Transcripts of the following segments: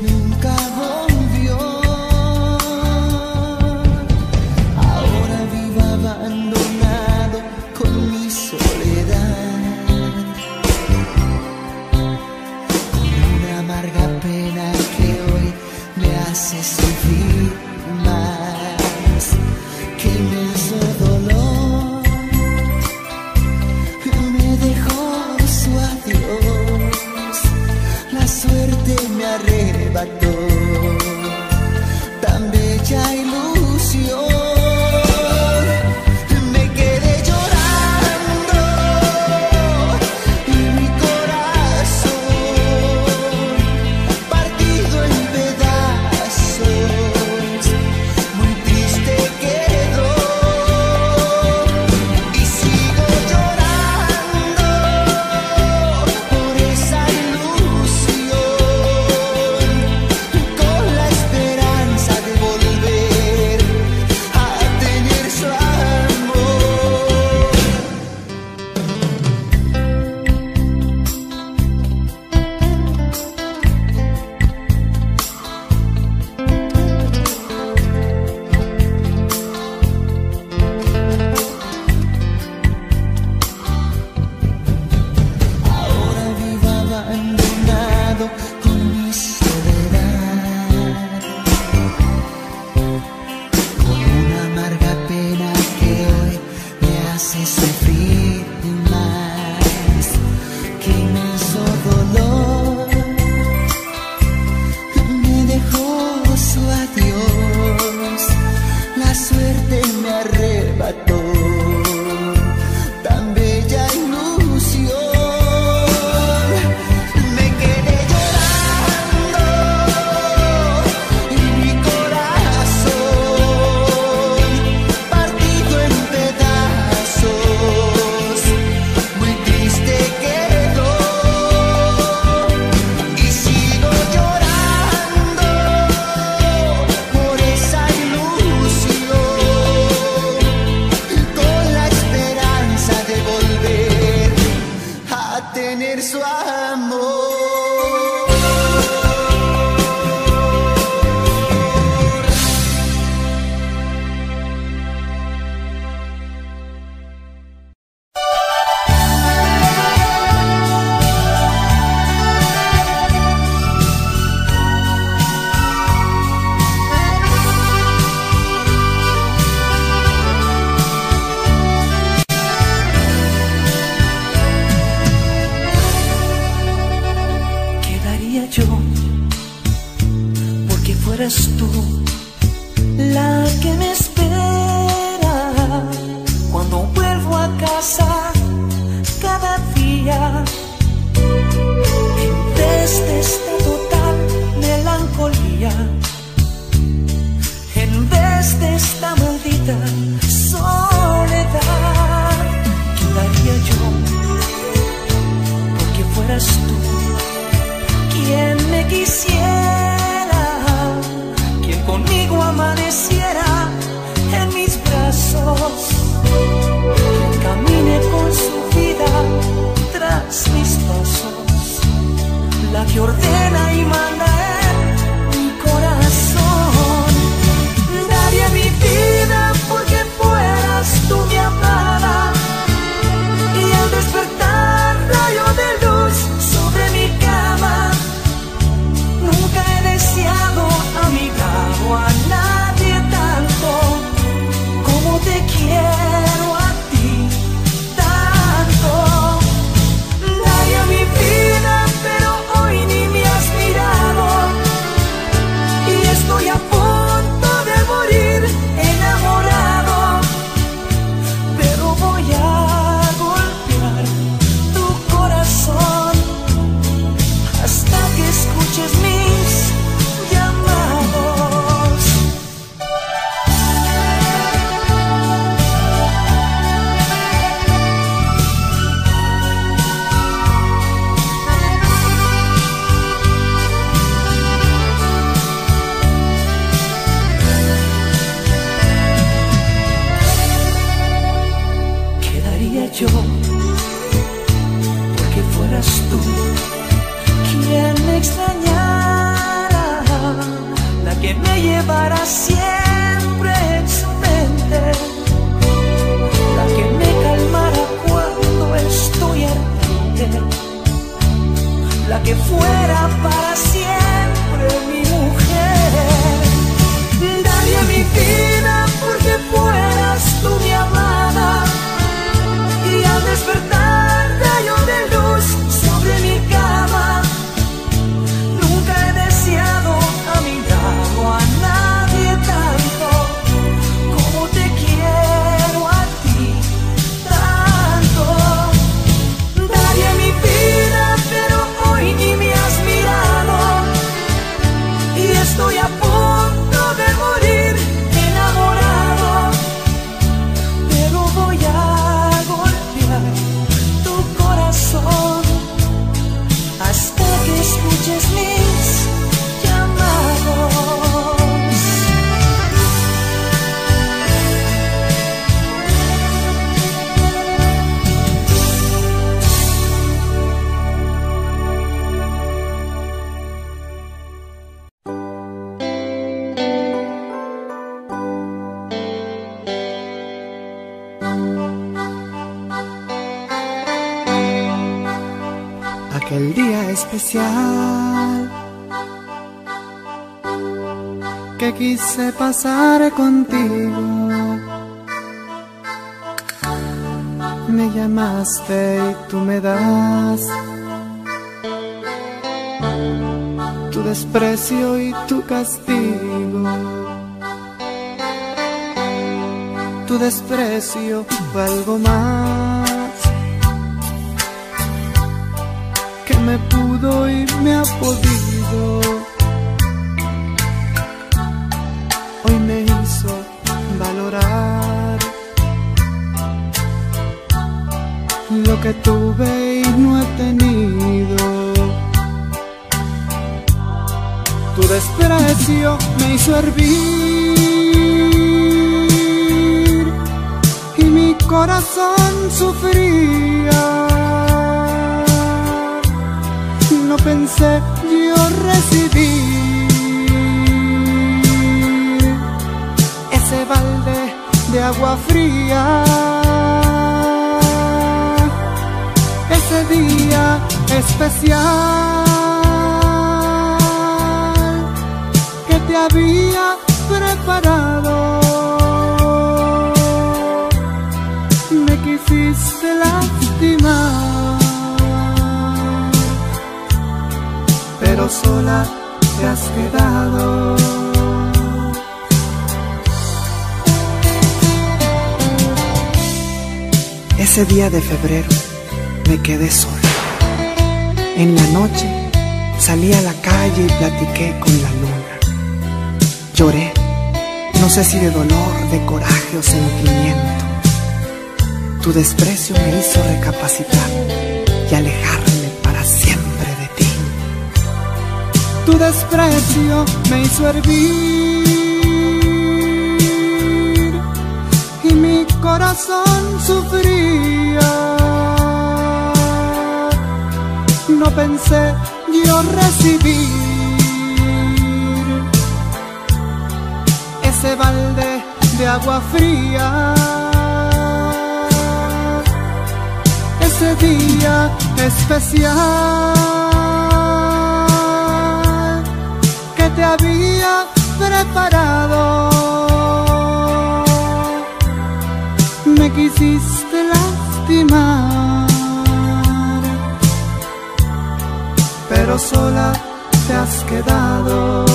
Mira. llevará siempre en su mente, la que me calmará cuando estoy ardiente, la que fuera para siempre mi mujer. Daría mi vida porque fueras tú mi amada, y al despertar rayo de luz sobre mi cama. Nunca he deseado a mi lado a nadie tanto como te quiero a ti tanto. Daría mi vida pero hoy ni me has mirado, y estoy a punto de morir enamorado. Pero voy a golpear tu corazón hasta que escuches mis llamados. Aquel día especial que quise pasar contigo, me llamaste y tú me das tu desprecio y tu castigo. Tu desprecio fue algo más que me pudo y me ha podido. Hoy me hizo valorar lo que tuve y no he tenido. Tu desprecio me hizo hervir y mi corazón sufría. No pensé yo recibir ese balde de agua fría. Ese día especial que te había preparado, me quisiste lastimar. Pero sola te has quedado. Ese día de febrero me quedé sola. En la noche salí a la calle y platiqué con la luna. Lloré, no sé si de dolor, de coraje o sentimiento. Tu desprecio me hizo recapacitar y alejarme para siempre. Tu desprecio me hizo hervir y mi corazón sufría. No pensé yo recibir ese balde de agua fría. Ese día especial te había preparado, me quisiste lastimar, pero sola te has quedado.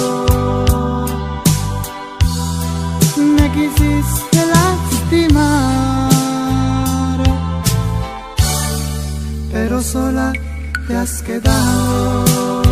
Me quisiste lastimar, pero sola te has quedado.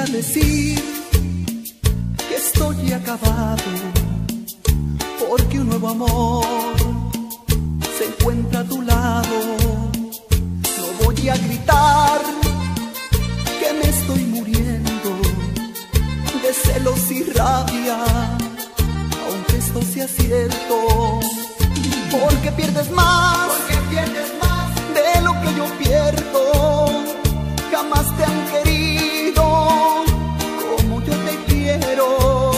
voy a decir que estoy acabado, porque un nuevo amor se encuentra a tu lado. No voy a gritar que me estoy muriendo de celos y rabia, aunque esto sea cierto, porque pierdes más, de lo que yo pierdo. Jamás te han querido como yo te quiero.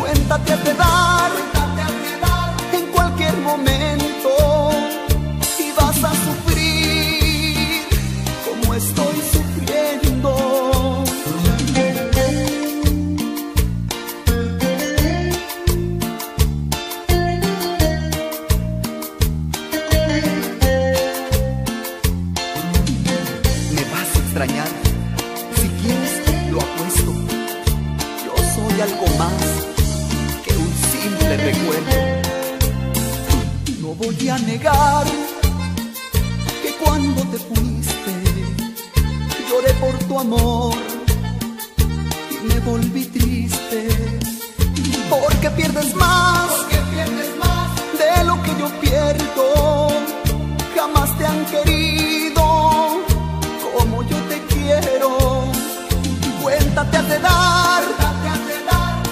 Cuéntate a quedar en cualquier momento y vas a sufrir como estoy sufriendo. Si quieres lo apuesto, yo soy algo más que un simple recuerdo. No voy a negar que cuando te fuiste lloré por tu amor y me volví triste, porque pierdes más, de lo que yo pierdo. Jamás te han querido como yo te quiero. Cuéntate a quedar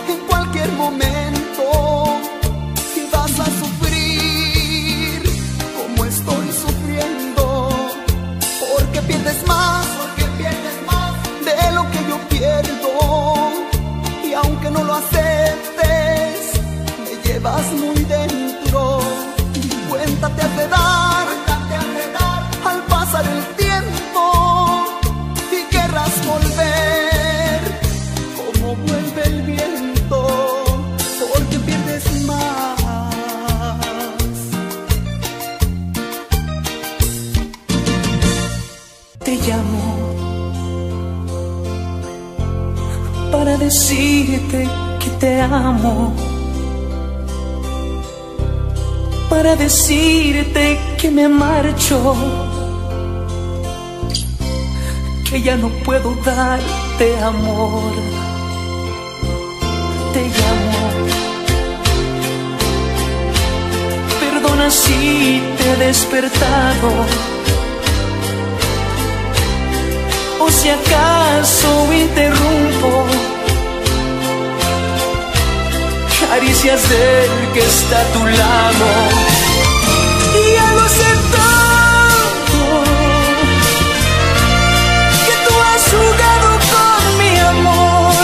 en cualquier momento y vas a sufrir como estoy sufriendo, porque pierdes más, de lo que yo pierdo, y aunque no lo aceptes me llevas muy dentro. Cuéntate a quedar al pasar el tiempo volver como vuelve el viento, porque pierdes más. Te llamo para decirte que te amo, para decirte que me marcho, que ya no puedo darte amor. Te llamo. Perdona si te he despertado, o si acaso interrumpo caricias del que está a tu lado. Ya lo acepto. Jugado con mi amor,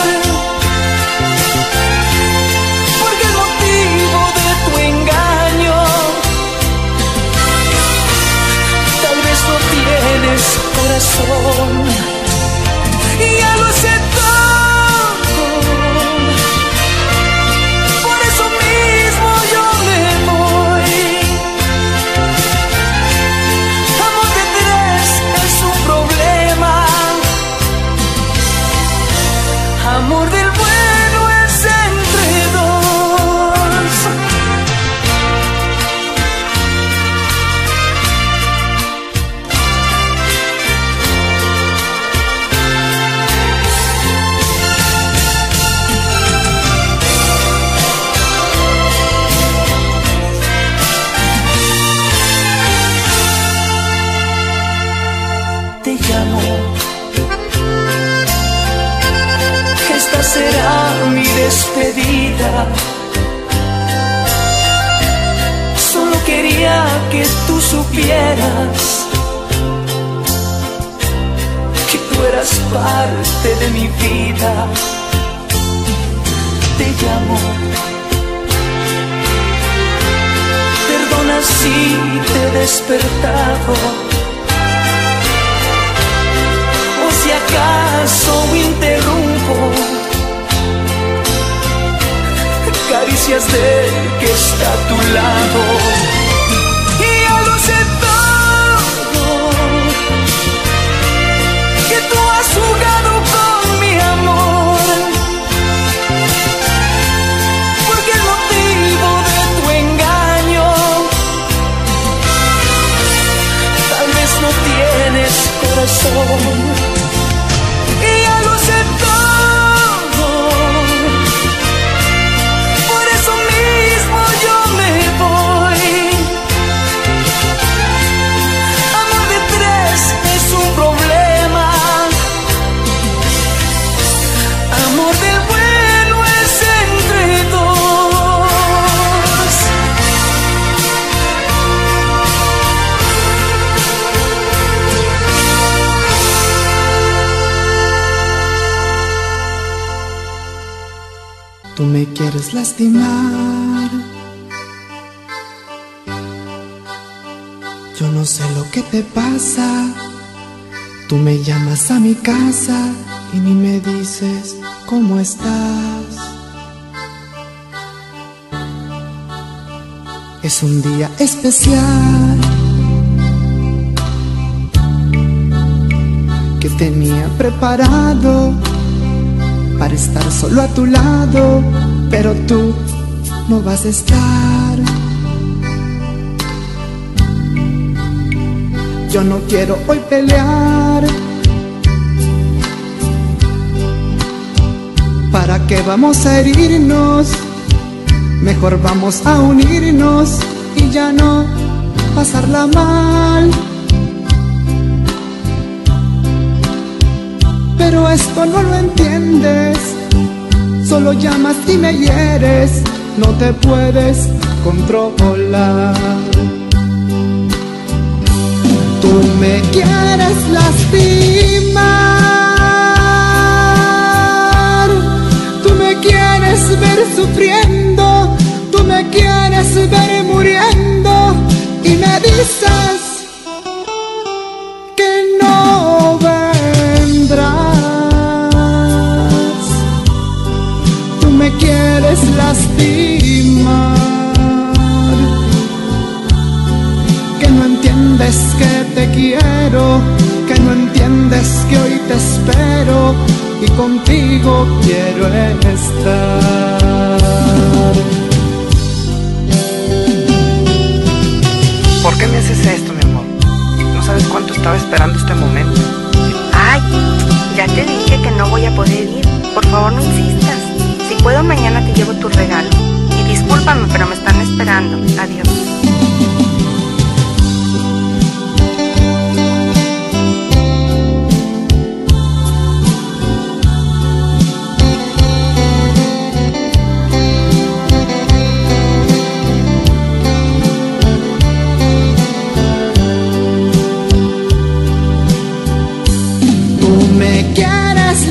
porque el motivo de tu engaño tal vez no tienes corazón. Y ya lo sé todo, por eso mismo yo me voy. Amor de tres es su problema. Amor del bueno es entre dos. Te llamo. Será mi despedida. Solo quería que tú supieras que tú eras parte de mi vida. Te llamo. Perdona si te he despertado, o si acaso interrumpo caricias del que está a tu lado. Y ya lo sé todo, que tú has jugado con mi amor, porque el motivo de tu engaño tal vez no tienes corazón. Y ya lo sé todo. Tú me quieres lastimar. Yo no sé lo que te pasa. Tú me llamas a mi casa y ni me dices cómo estás. Es un día especial que tenía preparado para estar solo a tu lado, pero tú no vas a estar. Yo no quiero hoy pelear. ¿Para qué vamos a herirnos? Mejor vamos a unirnos y ya no pasarla mal. Pero esto no lo entiendes, solo llamas y me hieres, no te puedes controlar. Tú me quieres lastimar, tú me quieres ver sufriendo, tú me quieres ver muriendo y me dices que no vendrás. Tú me quieres lastimar, que no entiendes que te quiero, que no entiendes que hoy te espero y contigo quiero estar. ¿Por qué me haces esto, mi amor? No sabes cuánto estaba esperando este momento. Ay, ya te dije que no voy a poder ir. Por favor, no insistas. Si puedo, mañana te llevo tu regalo. Y discúlpame, pero me están esperando. Adiós. Bomba, quieres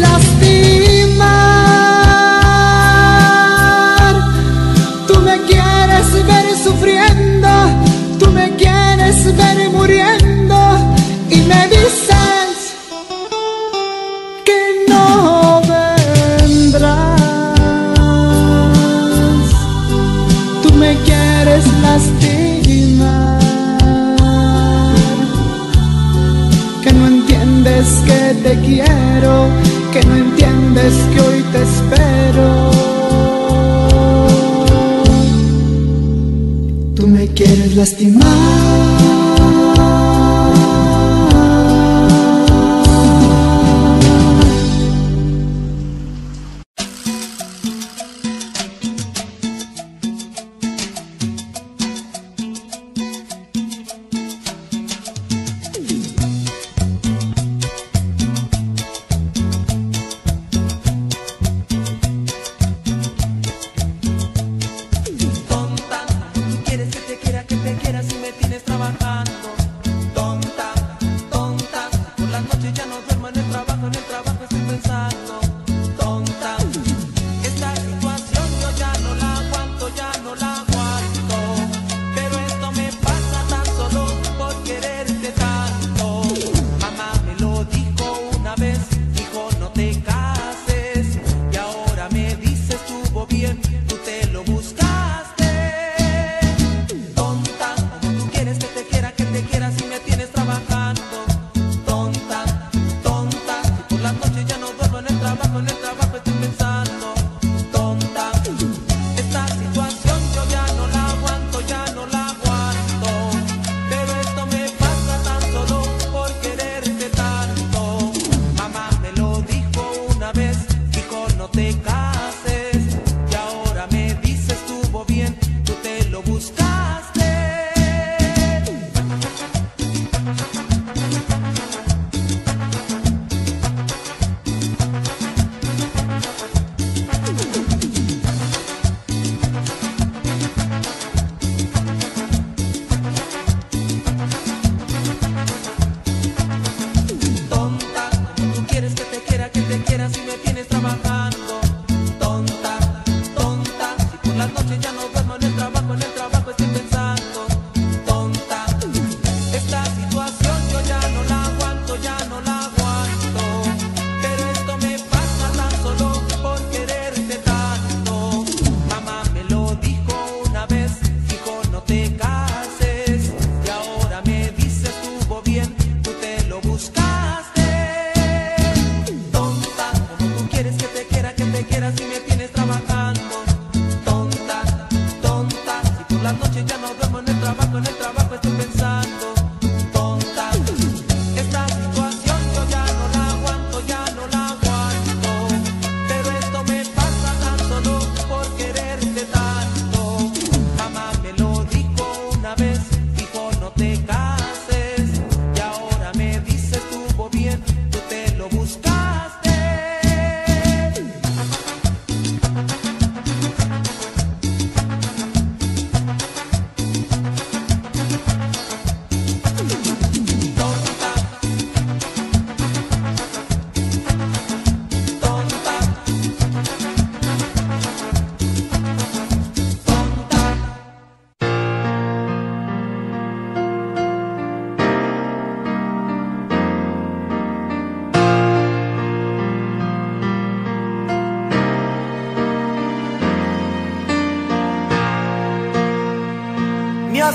que te quiera, si me tienes trabajando.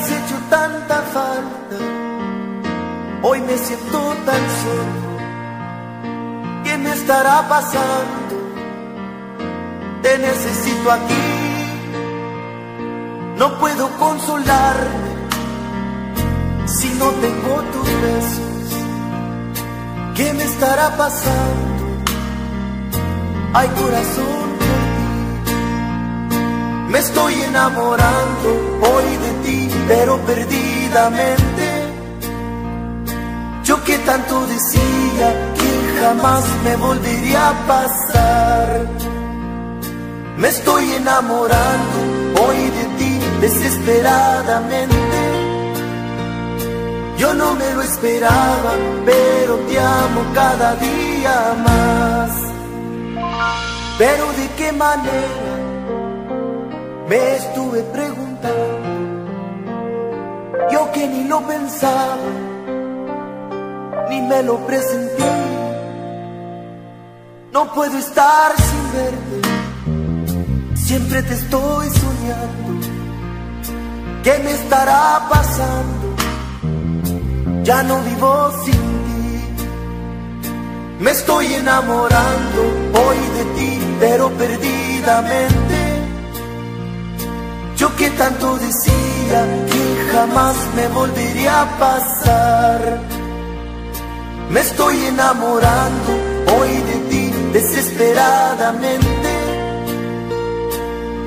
has hecho tanta falta. Hoy me siento tan solo. ¿Qué me estará pasando? Te necesito aquí. No puedo consolarme si no tengo tus besos. ¿Qué me estará pasando? Ay, corazón, por ti me estoy enamorando hoy de ti, pero perdidamente. Yo que tanto decía que jamás me volvería a pasar. Me estoy enamorando hoy de ti desesperadamente. Yo no me lo esperaba, pero te amo cada día más. Pero de qué manera me estuve preguntando. Yo que ni lo pensaba, ni me lo presenté. No puedo estar sin verte. Siempre te estoy soñando. ¿Qué me estará pasando? Ya no vivo sin ti. Me estoy enamorando hoy de ti, pero perdidamente. Yo que tanto decía que jamás me volvería a pasar. Me estoy enamorando hoy de ti desesperadamente.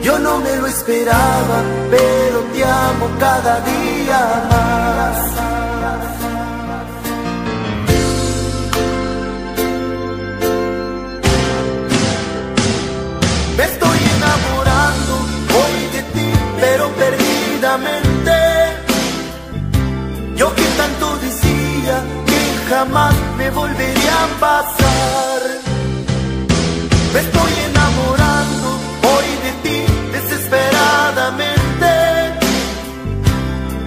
Yo no me lo esperaba, pero te amo cada día más. Yo que tanto decía que jamás me volvería a pasar. Me estoy enamorando hoy de ti desesperadamente.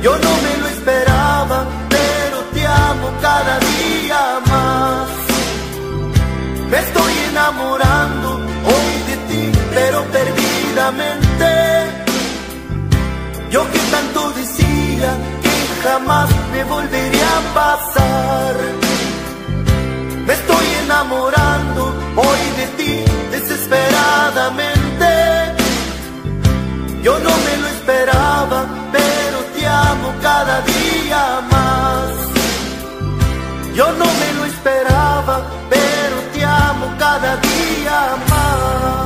Yo no me lo esperaba, pero te amo cada día más. Yo no me lo esperaba, pero te amo cada día más.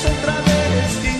Otra vez.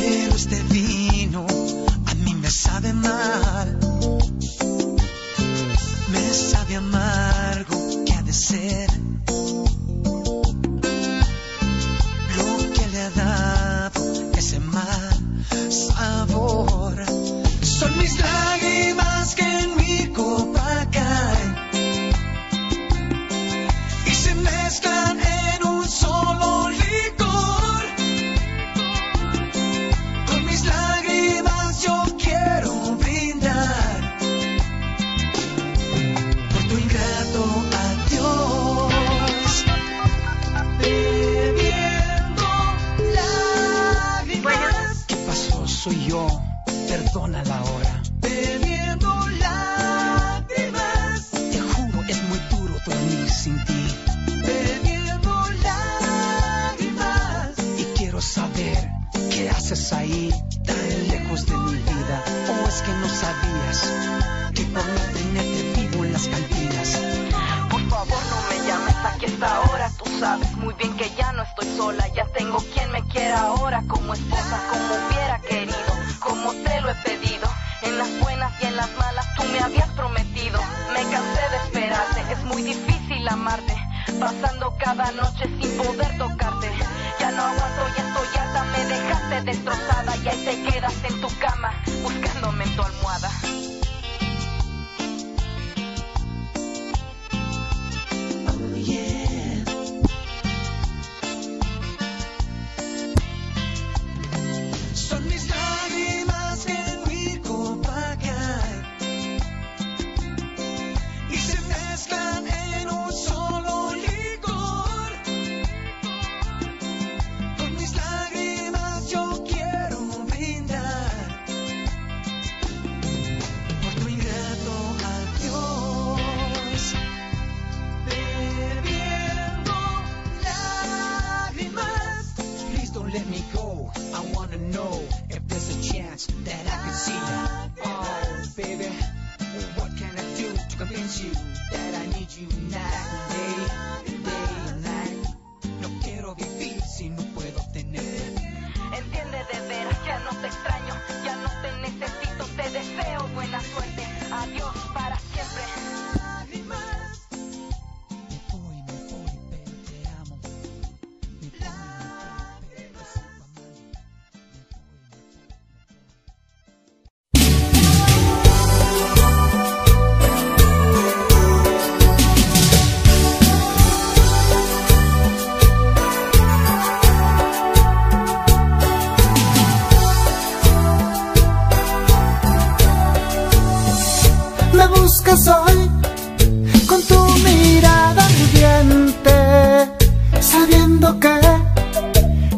Pero este vino a mí me sabe mal, me sabe amargo, que ha de ser lo que le ha dado ese mal sabor. Son mis lágrimas que en mi copa caen y se mezclan en un solo licor. Con mis lágrimas yo quiero brindar por tu ingrato adiós, bebiendo lágrimas. ¿Qué pasó? Soy yo, perdona la hora. Bebiendo lágrimas, te juro es muy duro dormir sin ti. Bebiendo lágrimas, y quiero saber qué haces ahí tan lejos de mi vida. ¿O es que no sabías que por no tenerte vivo en las cantinas? Por favor no me llames aquí a esta hora. Tú sabes muy bien que ya no estoy sola, ya tengo quien me quiera ahora como esposa, como hubiera querido, como te lo he pedido. En las buenas y en las malas tú me habías prometido. Me cansé de esperarte, es muy difícil amarte, pasando cada noche sin poder tocarte. Ya no aguanto, ya estoy harta, me dejaste destrozada y ahí te quedas en tu cama, buscándome en tu almohada. Oh, yeah. Son mis lágrimas en mi copa caen y se mezclan en un solo licor. Con mis lágrimas yo quiero brindar por tu ingrato adiós, bebiendo lágrimas. Please don't let me go, I wanna know if there's a chance that I could see you. Oh, baby, what can I do to convince you that I need you night and day, day and night? No quiero vivir si no puedo tenerte. Entiende de veras, ya no te extraño, ya no te necesito, te deseo buena suerte. Adiós para siempre. Me voy, pero te amo. Me buscas hoy con tu mirada ardiente, sabiendo que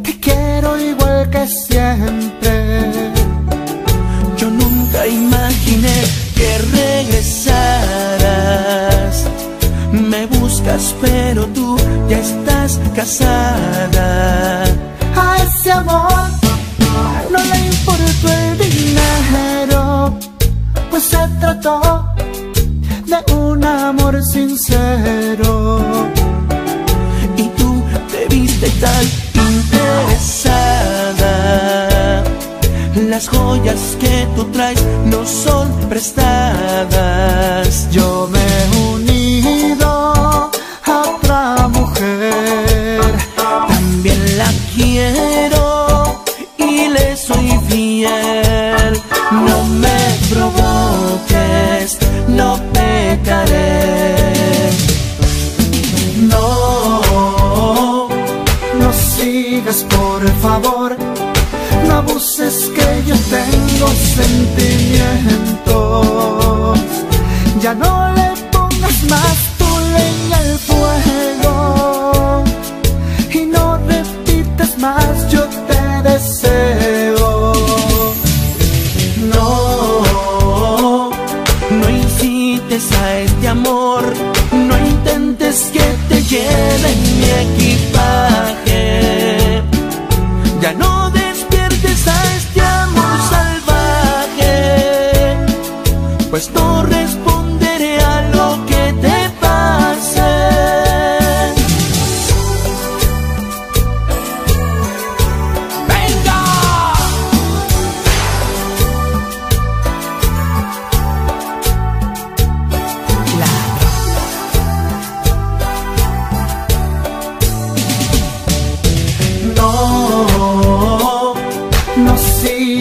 te quiero igual que siempre. Yo nunca imaginé que regresaras. Me buscas pero tú ya estás casada. A ese amor no le importó el dinero, pues se trató de un amor sincero. Y tú te viste tan interesada, las joyas que tú traes no son prestadas. Yo me he unido a otra mujer, también la quiero y le soy fiel. No me provoques, no pecaré. No, no sigas por favor, no abuses que yo tengo sentimientos. Ya no le pongas más tu leña al fuego y no repitas más yo te deseo. No, no incites a este amor, no intentes que te lleve mi equipaje. Ya no despiertes a este amor salvaje, pues no responderé a lo que te pasa.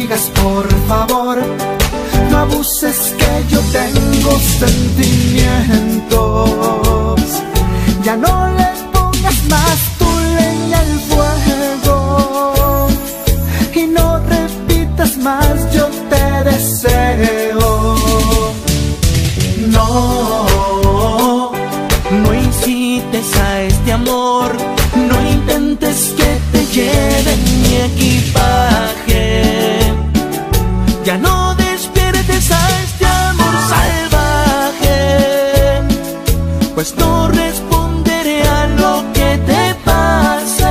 digas por favor, no abuses que yo tengo sentimientos. Ya no le pongas más tu leña al fuego y no repitas más yo te deseo. No, no incites a este amor, no intentes que te lleve mi equipaje. Ya no despiertes a este amor salvaje, pues no responderé a lo que te pase.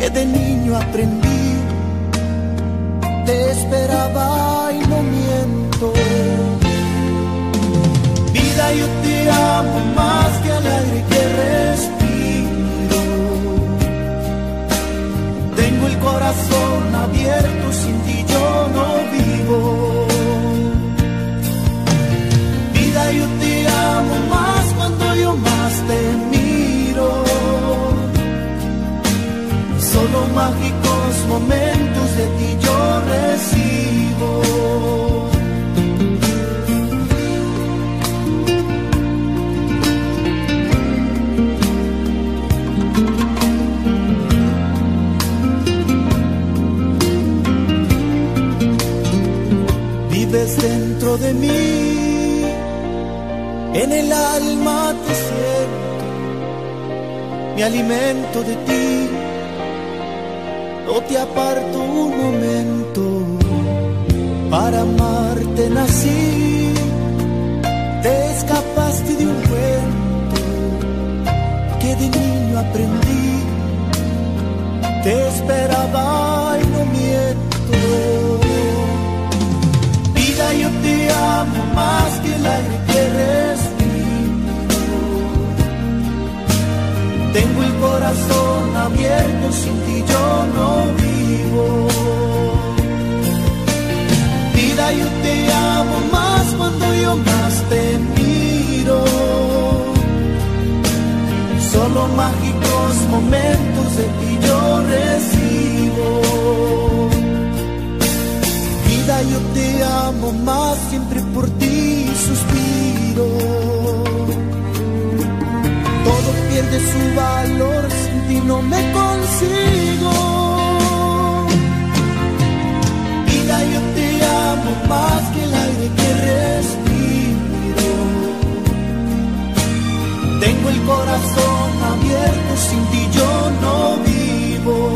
que de niño aprendí. Te esperaba y no miento. Vida, yo te amo más que al aire que respiro. Tengo el corazón abierto, sin ti yo no vivo. Vida, yo te amo más cuando yo más te miro. Solo mágicos momentos de ti yo recibo. Dentro de mí, en el alma te siento, me alimento de ti, no te aparto un momento. Para amarte nací, te escapaste de un cuento que de niño aprendí. Te esperaba y no miento. Yo te amo más que el aire que respiro. Tengo el corazón abierto, sin ti yo no vivo. Vida, yo te amo más cuando yo más te miro. Solo mágicos momentos de ti yo recibo. Vida, yo te amo más, siempre por ti suspiro. Todo pierde su valor, sin ti no me consigo. Vida, yo te amo más que el aire que respiro. Tengo el corazón abierto, sin ti yo no vivo.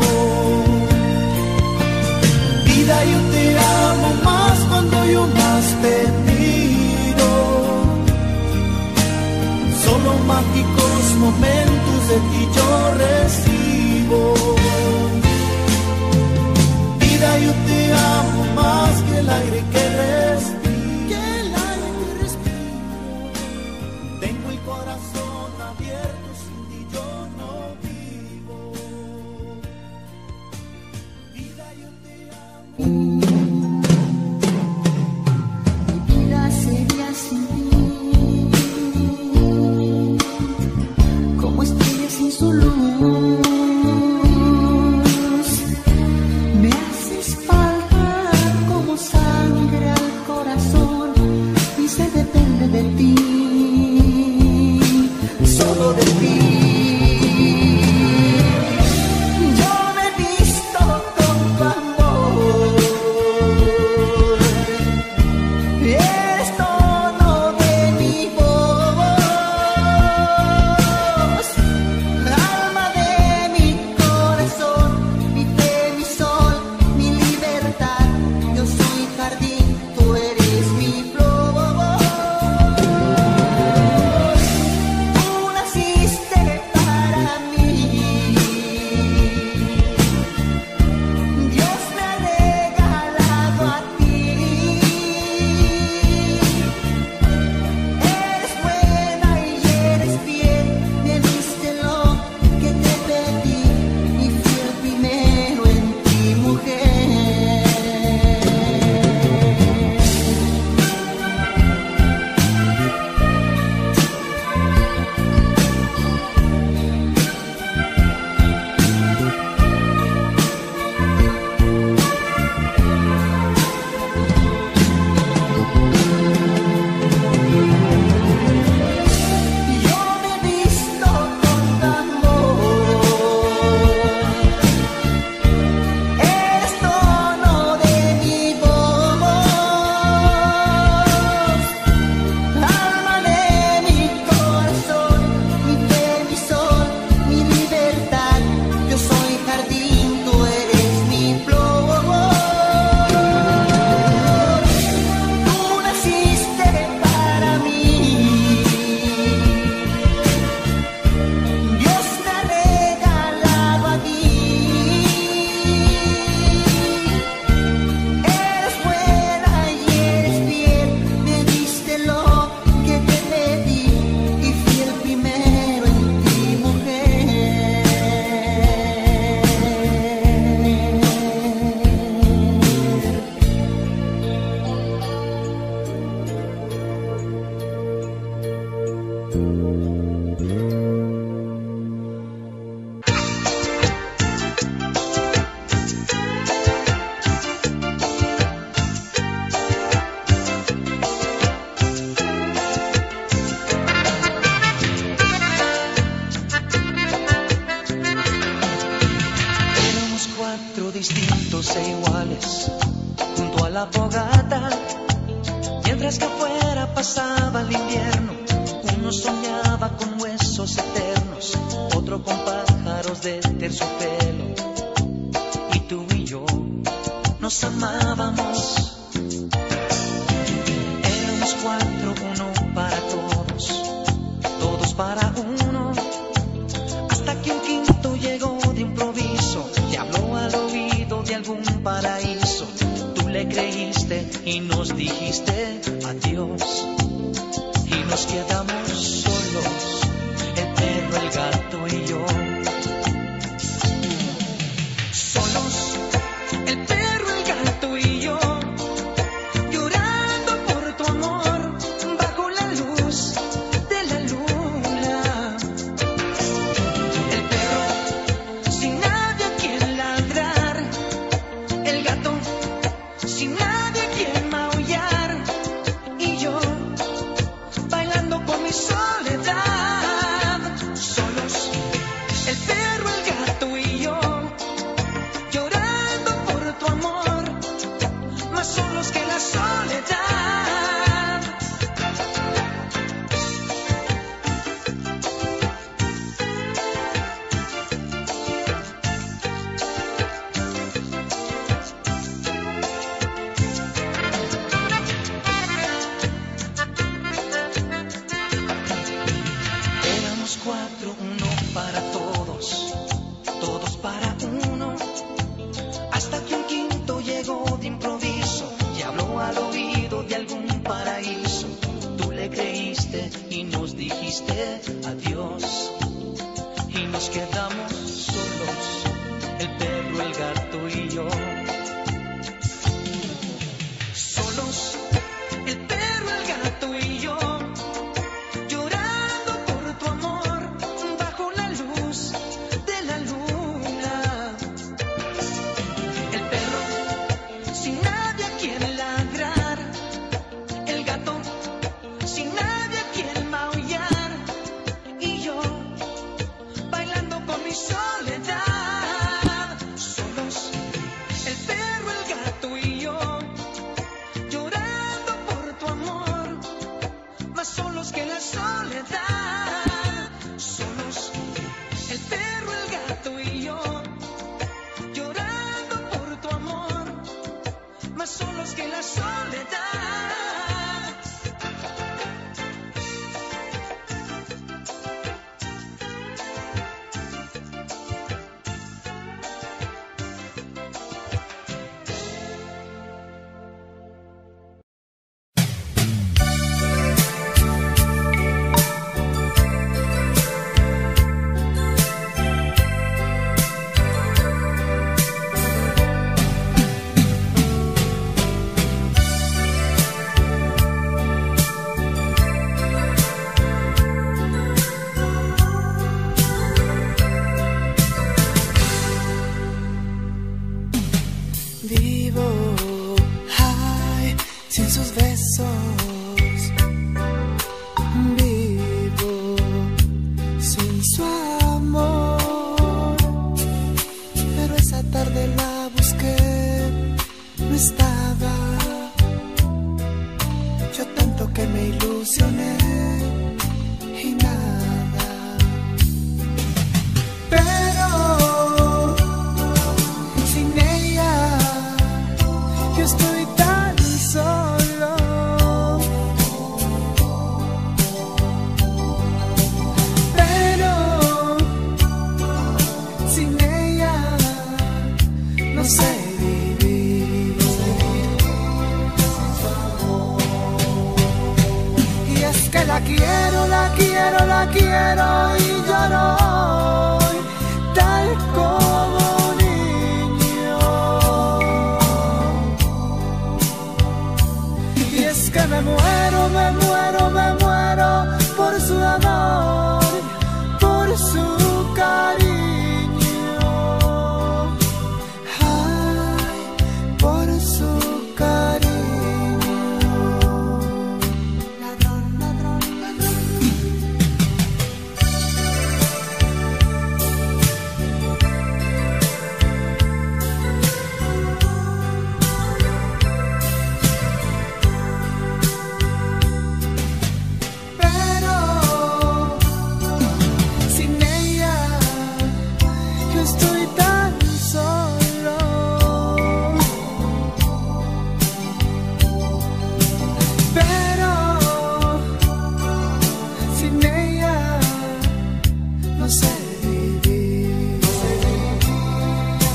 Vida, yo te amo más cuando yo más te miro. Solo mágicos momentos de ti yo recibo. Vida, yo te amo más que el aire que respiro. Tengo el corazón abierto, sin ti yo no vivo. Vida, yo te amo. Mi vida sería sin ti, como estrella sin su luz. Me haces falta como sangre al corazón, y se depende de ti, solo de ti. dulce iguales junto a la fogata, mientras que afuera pasaba el invierno. Uno soñaba con huesos eternos, otro con pájaros de terciopelo. Y tú y yo nos amábamos. Éramos cuatro, uno para todos, todos para uno. Hasta que un quinto llegó de improviso y habló al oído de algún paraíso. Tú le creíste y nos dijiste adiós. Y nos quedamos solos, el perro, el gato y yo. Solos, el perro, el gato y yo, llorando por tu amor, bajo la luz de la luna. El perro, sin nadie a quien ladrar, el gato, sin nadie a quien maullar, y yo, bailando por mi soledad. Solos, el perro, el gato y yo, llorando por tu amor, más solos que la soledad. Éramos cuatro, uno para todos, todos para uno. Hasta que un quinto llegó de improviso y habló al oído de algún paraíso. Tú le creíste y nos dijiste adiós. Y nos quedamos solos, el perro, el gato y yo. Solos, el perro, el gato y yo, llorando por tu amor, bajo la luz de la luna. El perro, sin nadie a quien ladrar, el gato, sin nadie a quien maullar, y yo, bailando con mi soledad. Solos,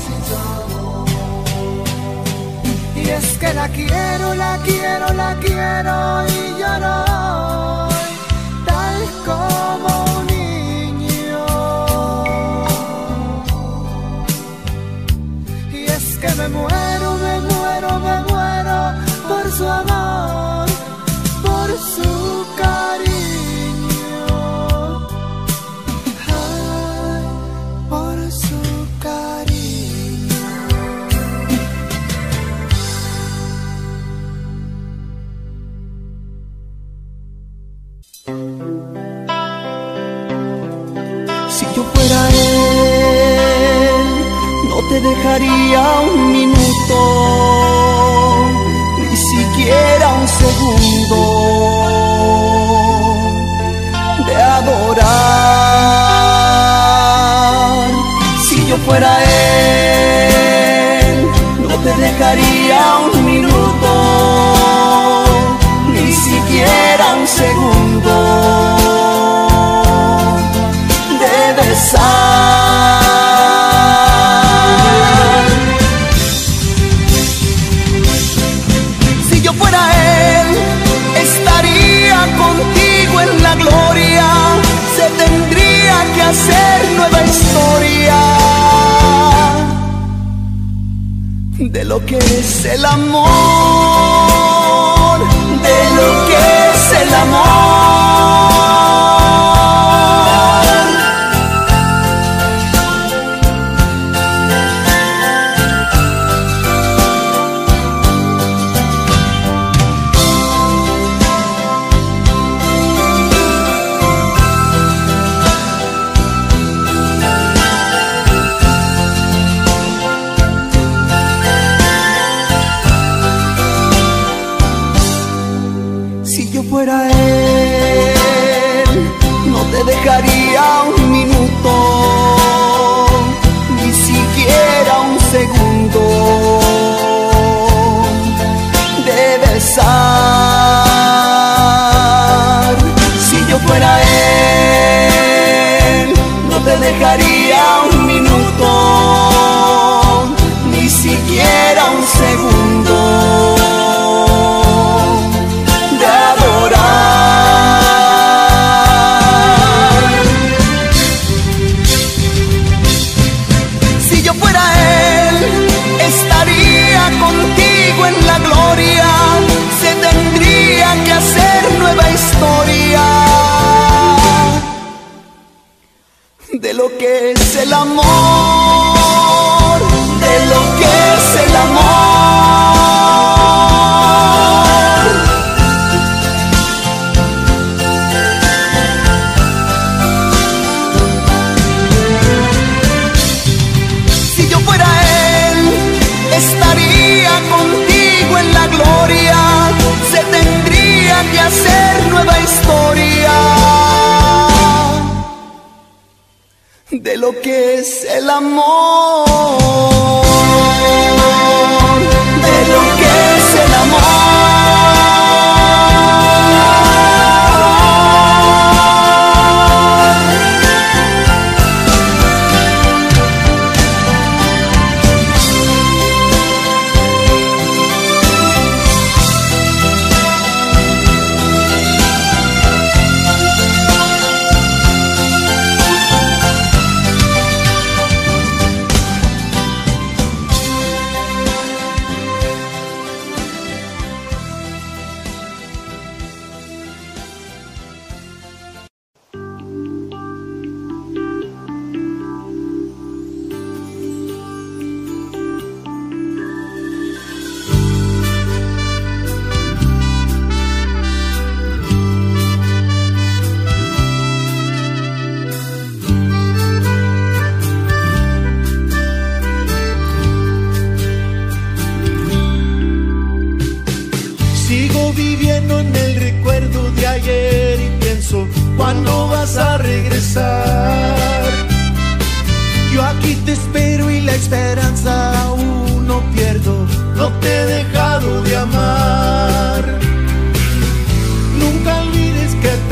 Nunca olvides que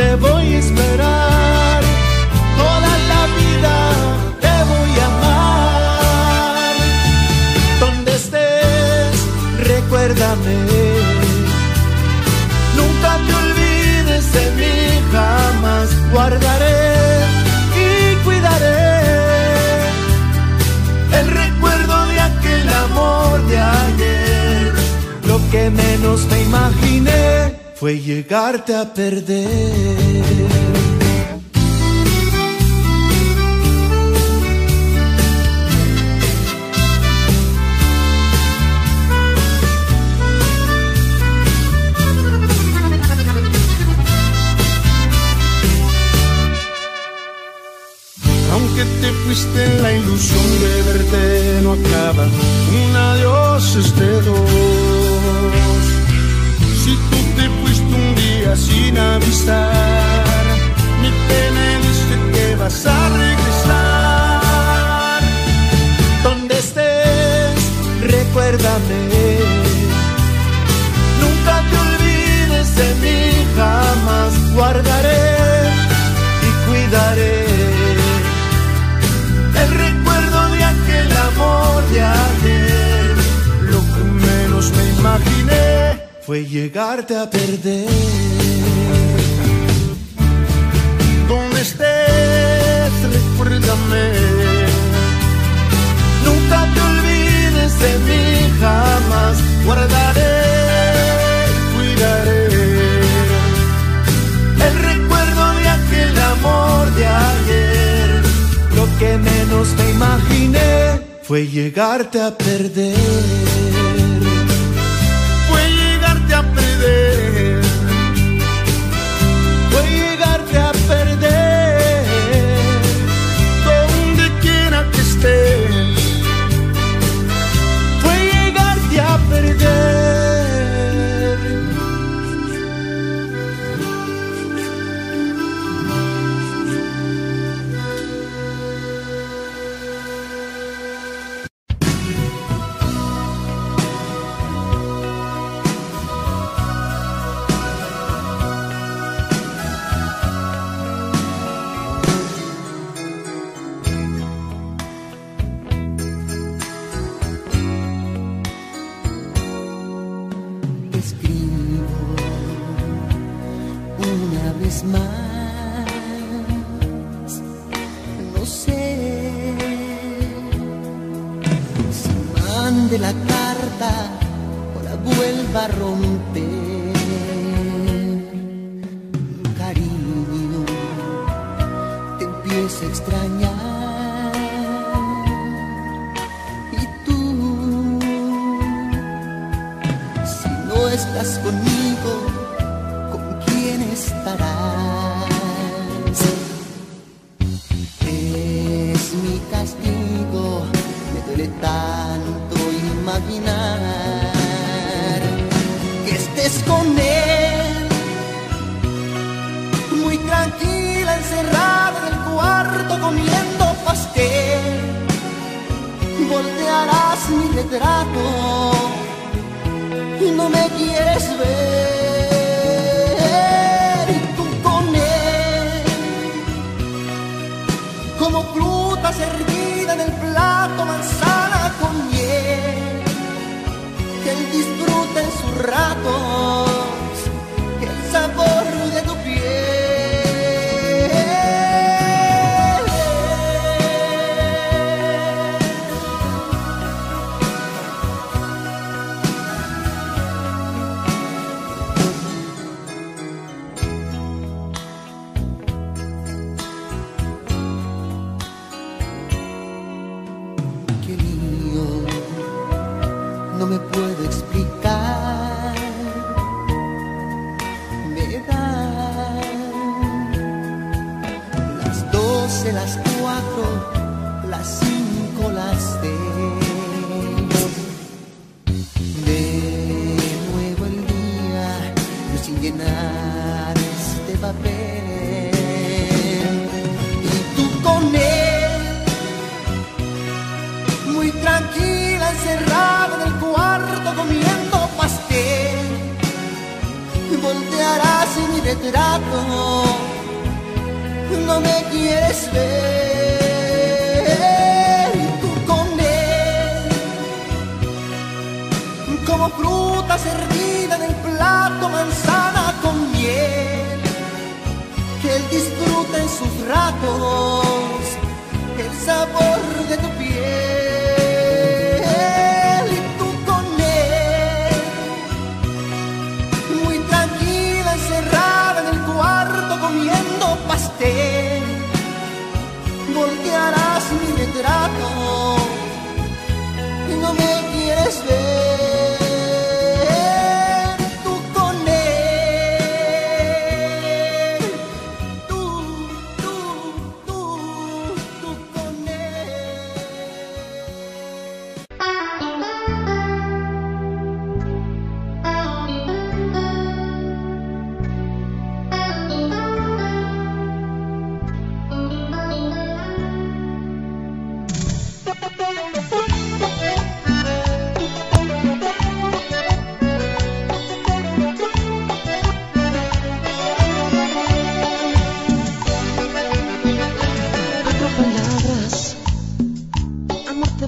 te voy a esperar toda la vida. fue llegarte a perder. La ilusión de verte no acaba, un adiós es de dos. Si tú te fuiste un día sin avisar, mi pena dice que vas a regresar. Donde estés, recuérdame, nunca te olvides de mí, jamás guardaré y cuidaré el recuerdo de aquel amor de ayer. Lo que menos me imaginé fue llegarte a perder. Donde estés, recuérdame, nunca te olvides de mí, jamás guardaré, cuidaré el recuerdo de aquel amor de ayer. Lo que menos me imaginé fue llegarte a perder. Fue llegarte a perder. Fue llegarte a perder. Donde quiera que estés. Fue llegarte a perder.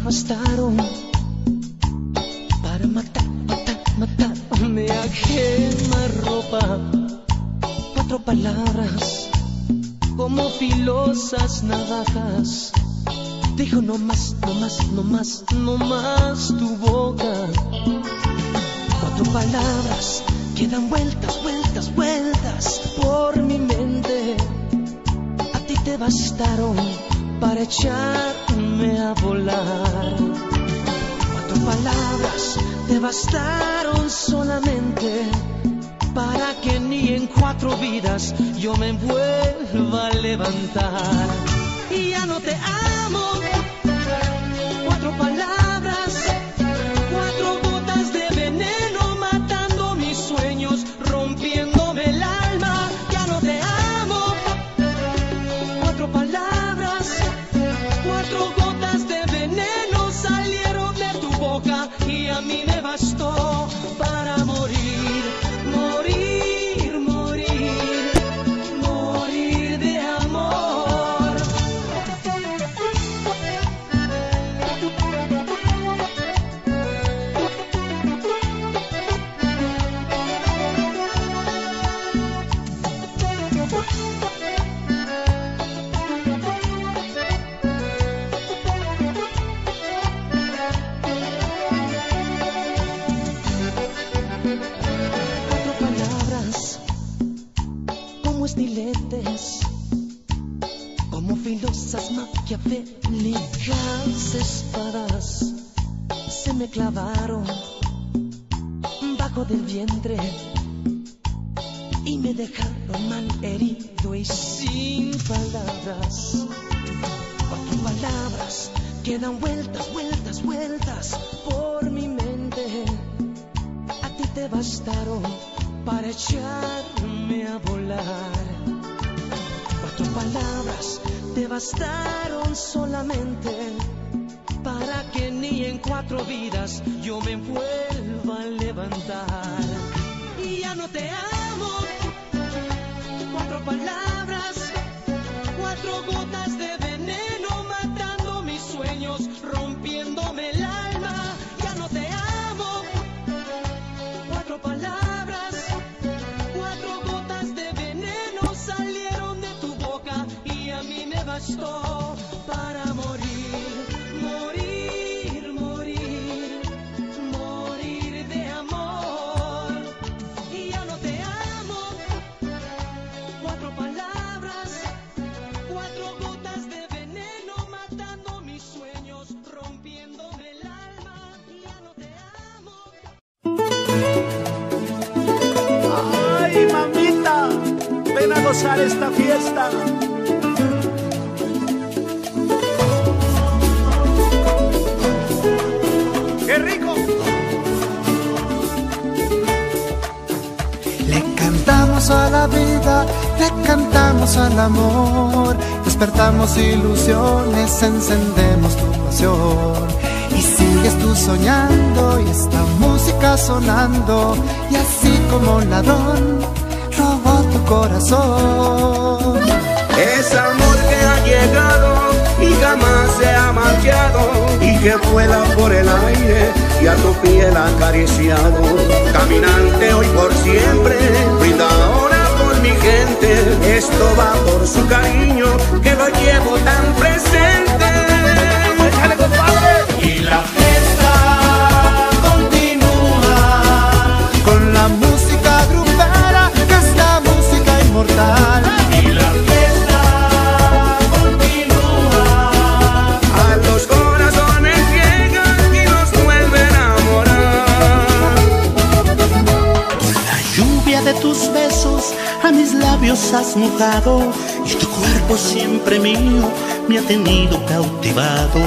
bastaron para matarme a quemarropa. Cuatro palabras como filosas navajas. Dijo no más, no más, no más, no más tu boca. Cuatro palabras que dan vueltas, vueltas, vueltas por mi mente. A ti te bastaron para echarme a volar. Cuatro palabras te bastaron solamente para que ni en cuatro vidas yo me vuelva a levantar. Y ya no te amo. Cuatro palabras, cuatro gotas de veneno, matando mis sueños, rompiéndome el alma. Ya no te amo. Cuatro palabras, cuatro gotas de veneno salieron de tu boca y a mí me bastó para morir. Como filosas maquiavélicas espadas se me clavaron bajo del vientre y me dejaron mal herido y sin palabras. Cuatro palabras que dan vueltas, vueltas, vueltas por mi mente. A ti te bastaron para echarme a volar. Cuatro palabras te bastaron solamente para que ni en cuatro vidas yo me vuelva a levantar. Y ya no te amo. Cuatro palabras, cuatro gotas de veneno, matando mis sueños, rompiéndome el alma. Ya no te amo. Cuatro palabras. Estoy para morir, morir, morir, morir de amor. Y ya no te amo. Cuatro palabras, cuatro gotas de veneno, matando mis sueños, rompiéndome el alma. Y ya no te amo. Ay, mamita, ven a gozar esta fiesta. A la vida, le cantamos al amor, despertamos ilusiones, encendemos tu pasión. Y sigues tú soñando y esta música sonando, y así como un ladrón robó tu corazón. Es amor que ha llegado y jamás se ha marchado, y que vuela por el aire y a tu piel acariciado. Caminante hoy por siempre, brinda ahora por mi gente. Esto va por su cariño que lo llevo tan presente. ¡Échale, compadre! Y la fiesta continúa con la música grupera, que es la música inmortal. Y la fiesta continúa a los tus besos a mis labios has mojado, y tu cuerpo siempre mío me ha tenido cautivado.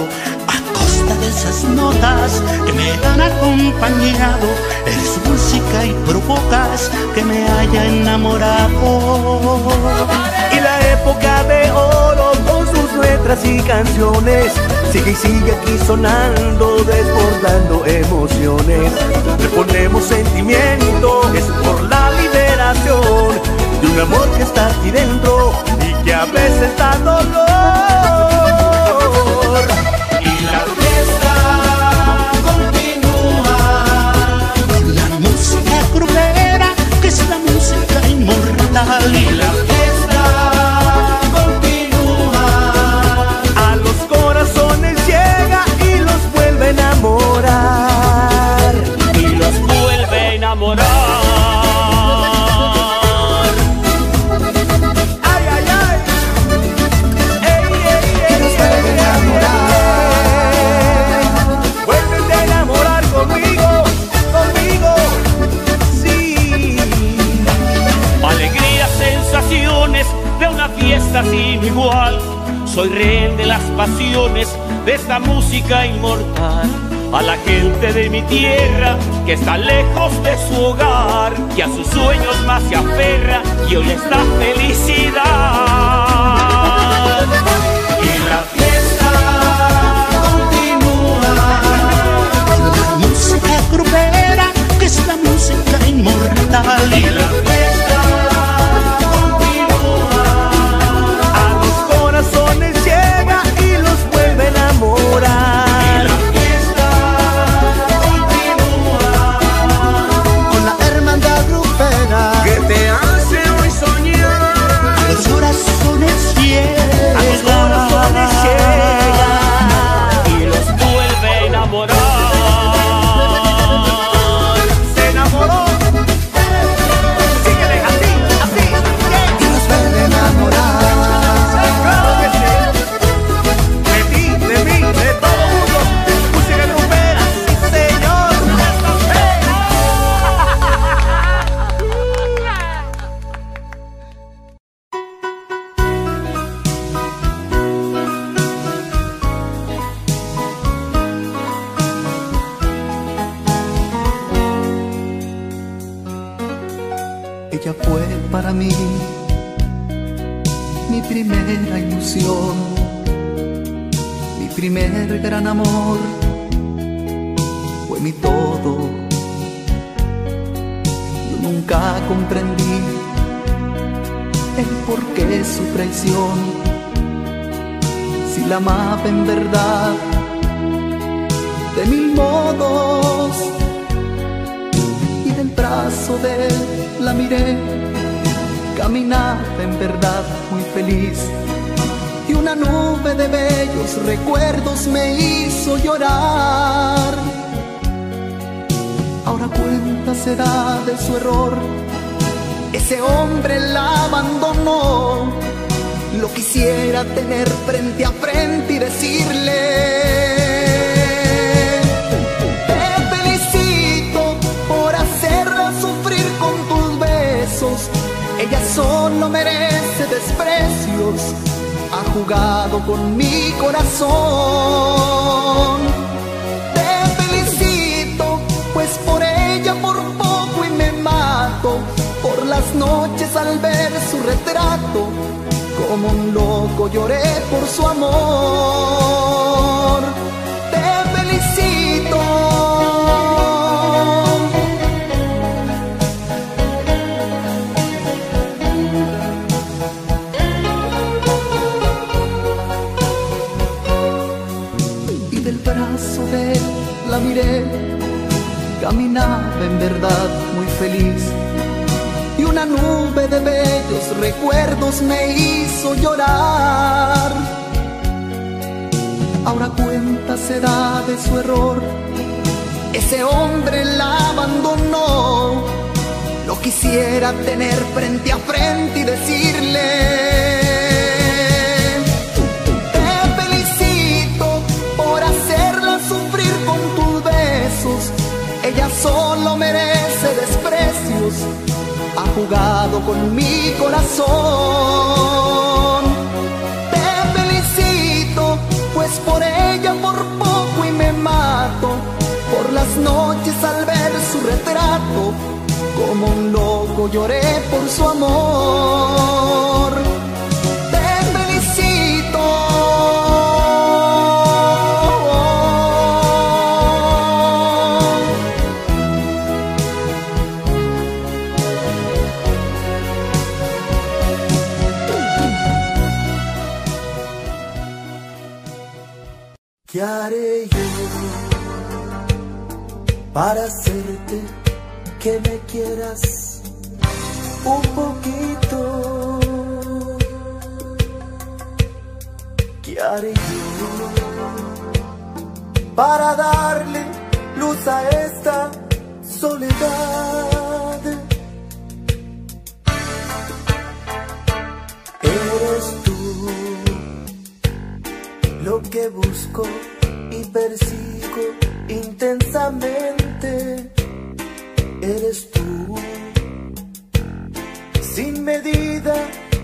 A costa de esas notas que me han acompañado, eres música y provocas que me haya enamorado. Y la época de oro con sus letras y canciones sigue y sigue aquí sonando, desbordando emociones. Le ponemos sentimiento, es por la liberación de un amor que está aquí dentro y que a veces da dolor. Y la fiesta generaciones de esta música inmortal. A la gente de mi tierra que está lejos de su hogar, que a sus sueños más se aferra y hoy les da felicidad. Y la fiesta continúa. La música grupera que es la música inmortal. Y la fiesta continúa. A los corazones llega y los vuelve a enamorar.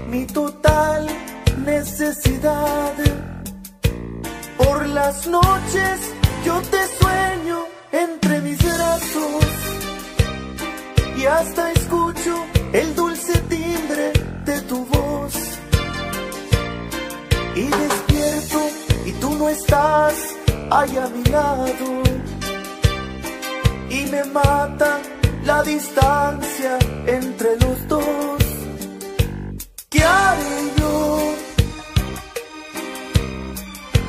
Mi total necesidad las noches yo te sueño entre mis brazos y hasta escucho el dulce timbre de tu voz. Y despierto y tú no estás ahí a mi lado, y me mata la distancia entre los dos. ¿Qué haré yo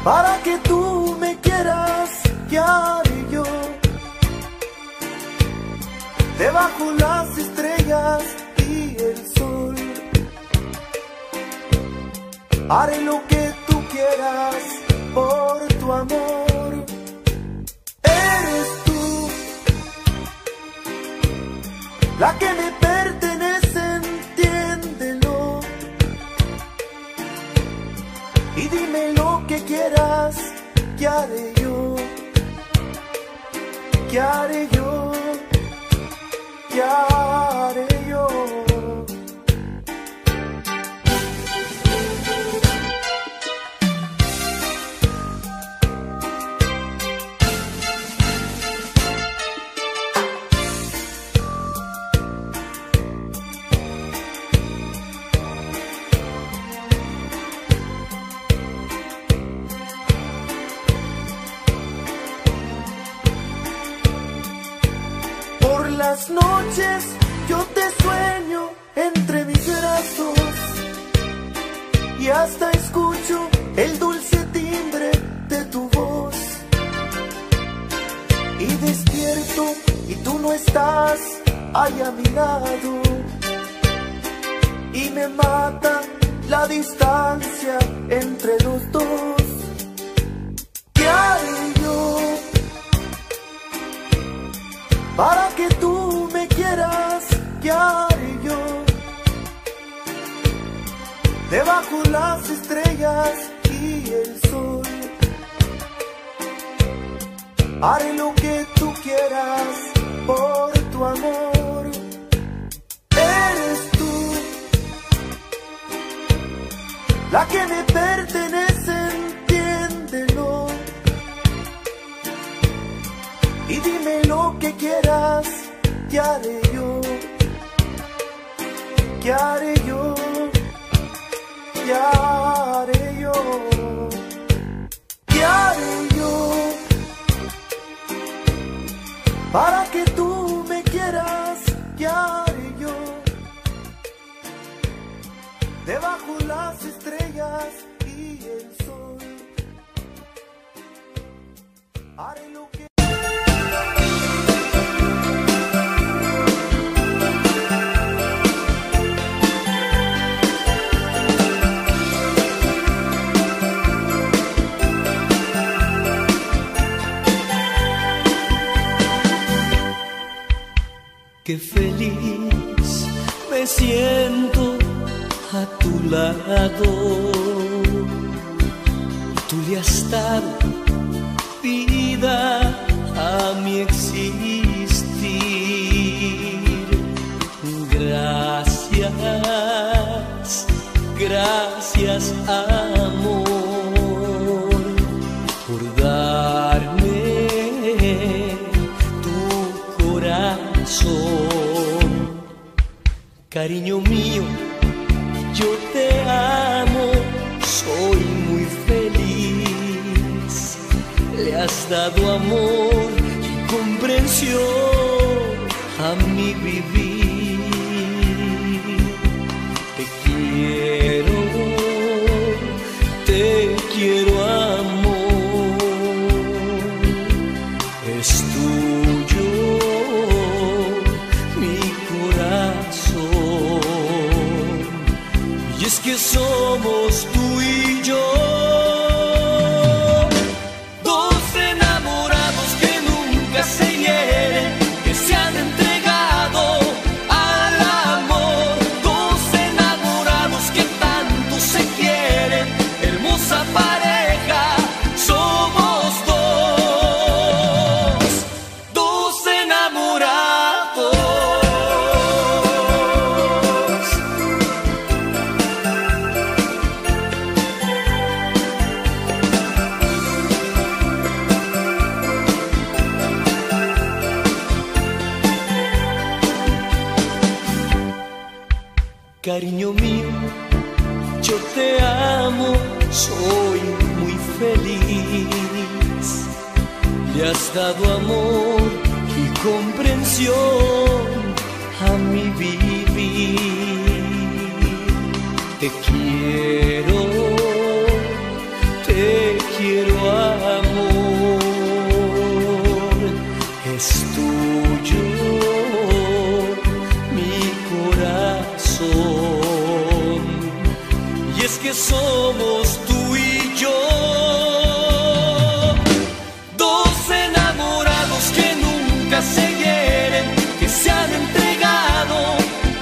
para que tú me quieras? ¿Qué haré yo? Debajo las estrellas y el sol, haré lo que tú quieras por tu amor. Eres tú la que me pertenece, entiéndelo, y dime lo que quieras. ¿Qué haré yo? ¿Qué haré yo? ¿Qué haré yo? Las noches yo te sueño entre mis brazos y hasta escucho el dulce timbre de tu voz. Y despierto y tú no estás ahí a mi lado, y me mata la distancia entre los dos. ¿Qué haré yo para que tú me quieras? ¿Qué haré yo? Debajo las estrellas y el sol, haré lo que tú quieras por tu amor. Eres tú la que me pertenece, entiéndelo, y dime lo que quieras. ¿Qué haré yo? ¿Qué haré yo? ¿Qué haré yo? ¿Qué haré yo para que tú me quieras? ¿Qué haré yo? Debajo las estrellas y el sol, haré lo que... Qué feliz me siento a tu lado, tú le has dado vida a mi existir. Gracias, gracias amor, por darme tu corazón. Cariño mío, yo te amo, soy muy feliz. Le has dado amor y comprensión a mi vivir. Te quiero amor, es tuyo mi corazón. Y es que somos tú y yo, dos enamorados que nunca se hieren, que se han entregado al amor, dos enamorados que Cariño mío, yo te amo, soy muy feliz. Le has dado amor y comprensión a mi vivir. Te quiero amor, es tuyo mi corazón, y es que somos tú y yo, dos enamorados que nunca se hieren, que se han entregado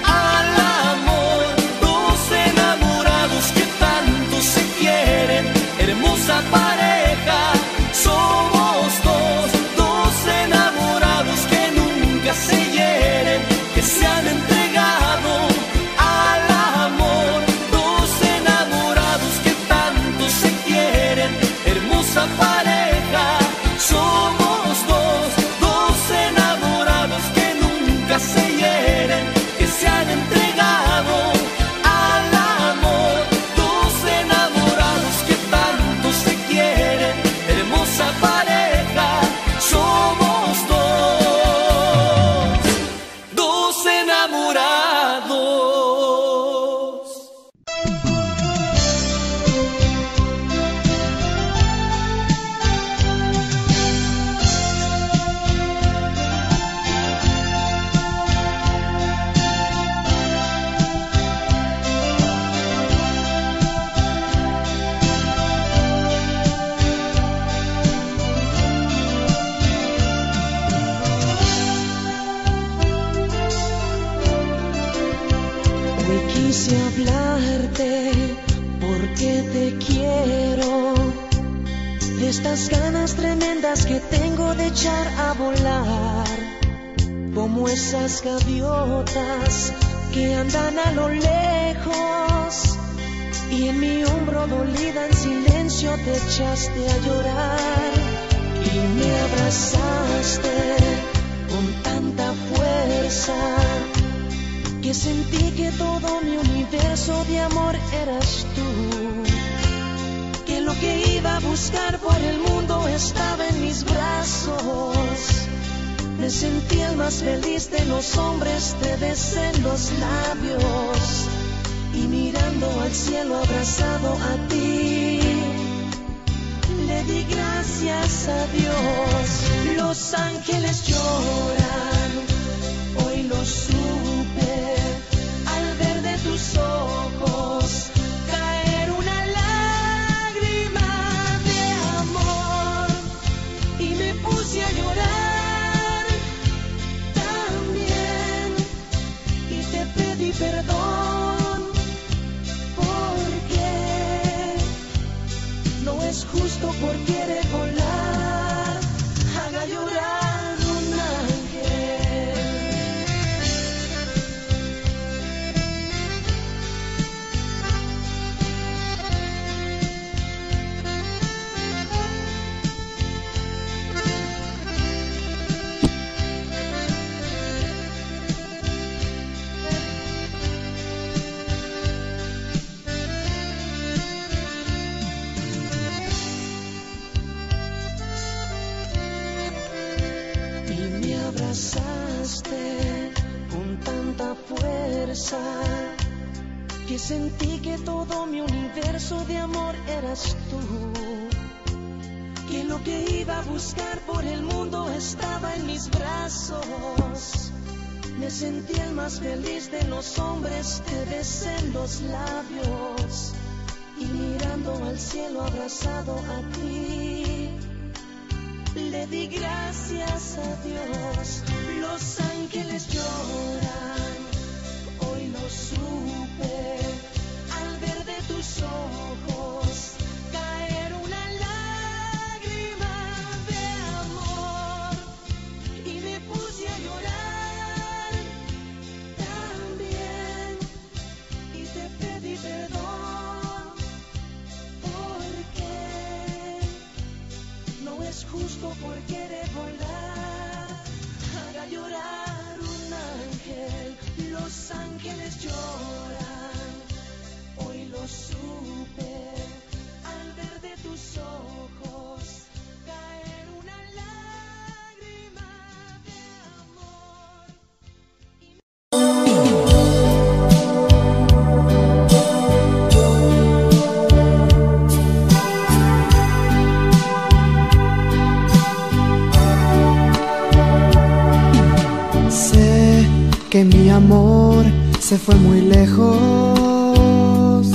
al amor, dos enamorados que tanto se quieren. Hermosa pareja, somos dos enamorados que nunca se hieren, que se han entregado al amor, dos enamorados que tanto se quieren. Hermosa pareja, somos dos enamorados que nunca se hieren, que se han entregado. Estas ganas tremendas que tengo de echar a volar, como esas gaviotas que andan a lo lejos, y en mi hombro dolida en silencio te echaste a llorar, y me abrazaste con tanta fuerza que sentí que todo mi universo de amor eras tú, que lo que iba a buscar por el mundo estaba en mis brazos. Me sentí el más feliz de los hombres, te besé en los labios, y mirando al cielo abrazado a ti, le di gracias a Dios. Los ángeles lloran, hoy lo supe, al ver de tus ojos caer una lágrima y a llorar también, y te pedí perdón porque no es justo, porque revolar haga llorar un con tanta fuerza que sentí que todo mi universo de amor eras tú, que lo que iba a buscar por el mundo estaba en mis brazos. Me sentí el más feliz de los hombres, te besé en los labios, y mirando al cielo abrazado a ti, le di gracias a Dios. Los ángeles lloran, hoy lo supe, al ver de tus ojos caer una lágrima de amor, y me puse a llorar también, y te pedí perdón porque no es justo, porque revolar llorar un ángel. los ángeles lloran, hoy lo supe al ver de tus ojos caer una lágrima de amor. Sé que mi amor se fue muy lejos,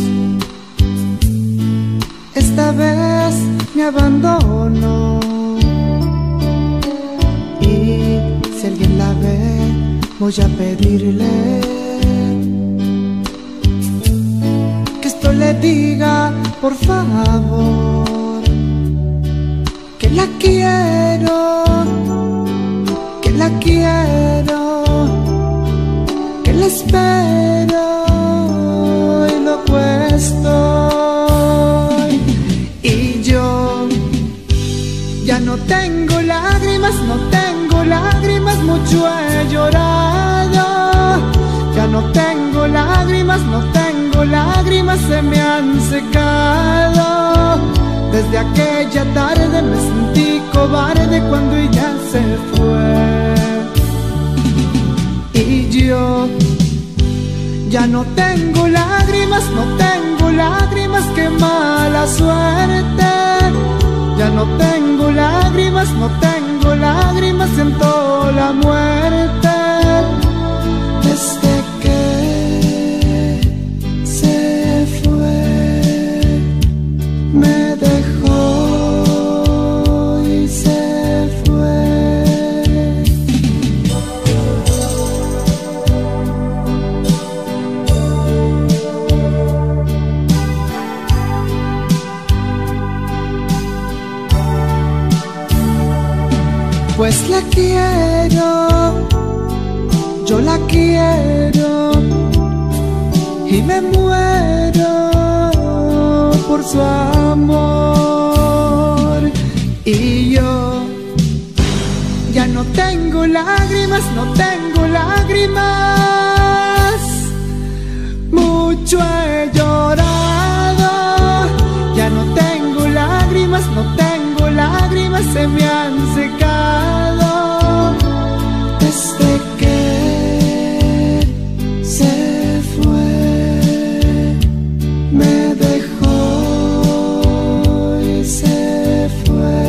esta vez me abandonó. Y si alguien la ve, voy a pedirle que esto le diga, por favor, que la quiero, que la quiero, que la espero y lo cuesto. No tengo lágrimas, no tengo lágrimas, mucho he llorado. Ya no tengo lágrimas, no tengo lágrimas, se me han secado. Desde aquella tarde me sentí cobarde cuando ella se fue. Y yo ya no tengo lágrimas, no tengo lágrimas, qué mala suerte. Ya no tengo lágrimas, no tengo lágrimas, siento la muerte. Desde que se fue, me dejó y se fue. Pues la quiero, yo la quiero y me muero por su amor. Y yo ya no tengo lágrimas, no tengo lágrimas, mucho he llorado. Ya no tengo lágrimas, no tengo lágrimas, se me han secado. Desde que se fue, me dejó y se fue.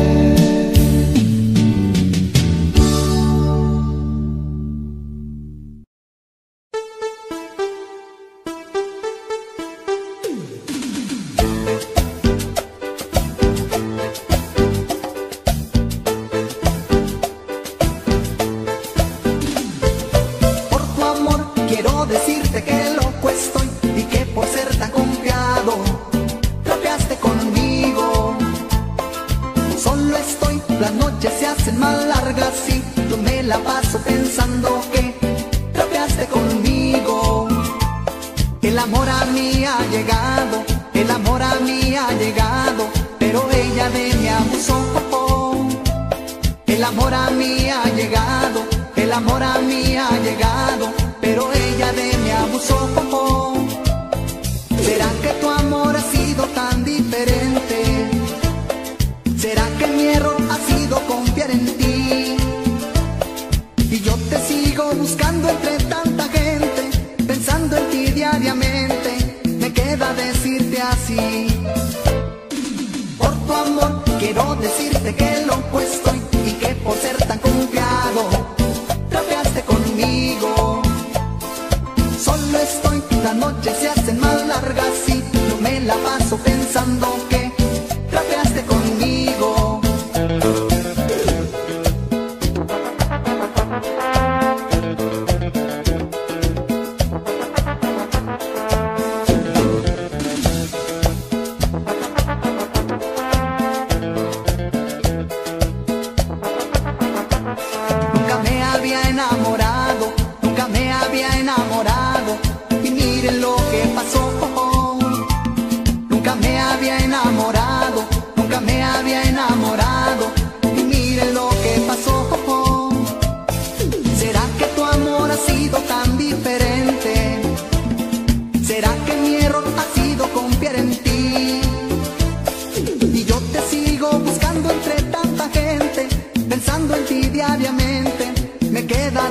Nunca me había enamorado.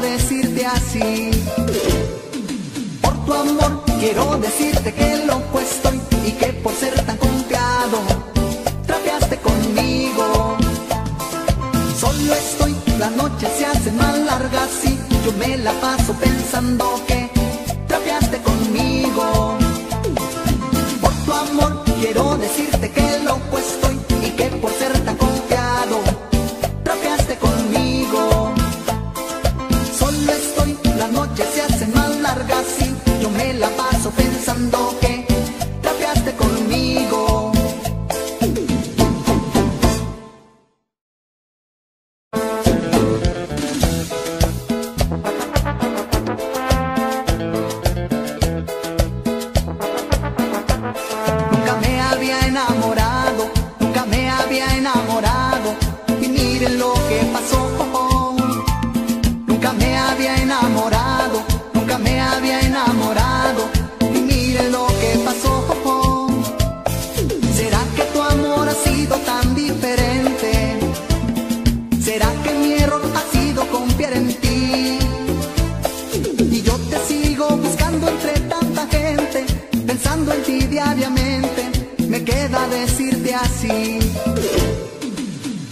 decirte así. Por tu amor quiero decirte que loco estoy y que por ser tan confiado trapeaste conmigo. Solo estoy, las noches se hacen más largas y yo me la paso pensando que trapeaste conmigo. Por tu amor quiero decirte que loco estoy y que por ser tan confiado trapeaste conmigo. Solo estoy, las noches se hacen más largas y yo me la paso pensando que trapeaste conmigo. Nunca me había enamorado, nunca me había enamorado, y miren lo que pasó. Nunca me había enamorado, nunca me había enamorado, y miren lo que pasó. ¿Será que tu amor ha sido tan diferente? ¿Será que mi error ha sido confiar en ti? Y yo te sigo buscando entre tanta gente, pensando en ti diariamente. Me queda decirte así.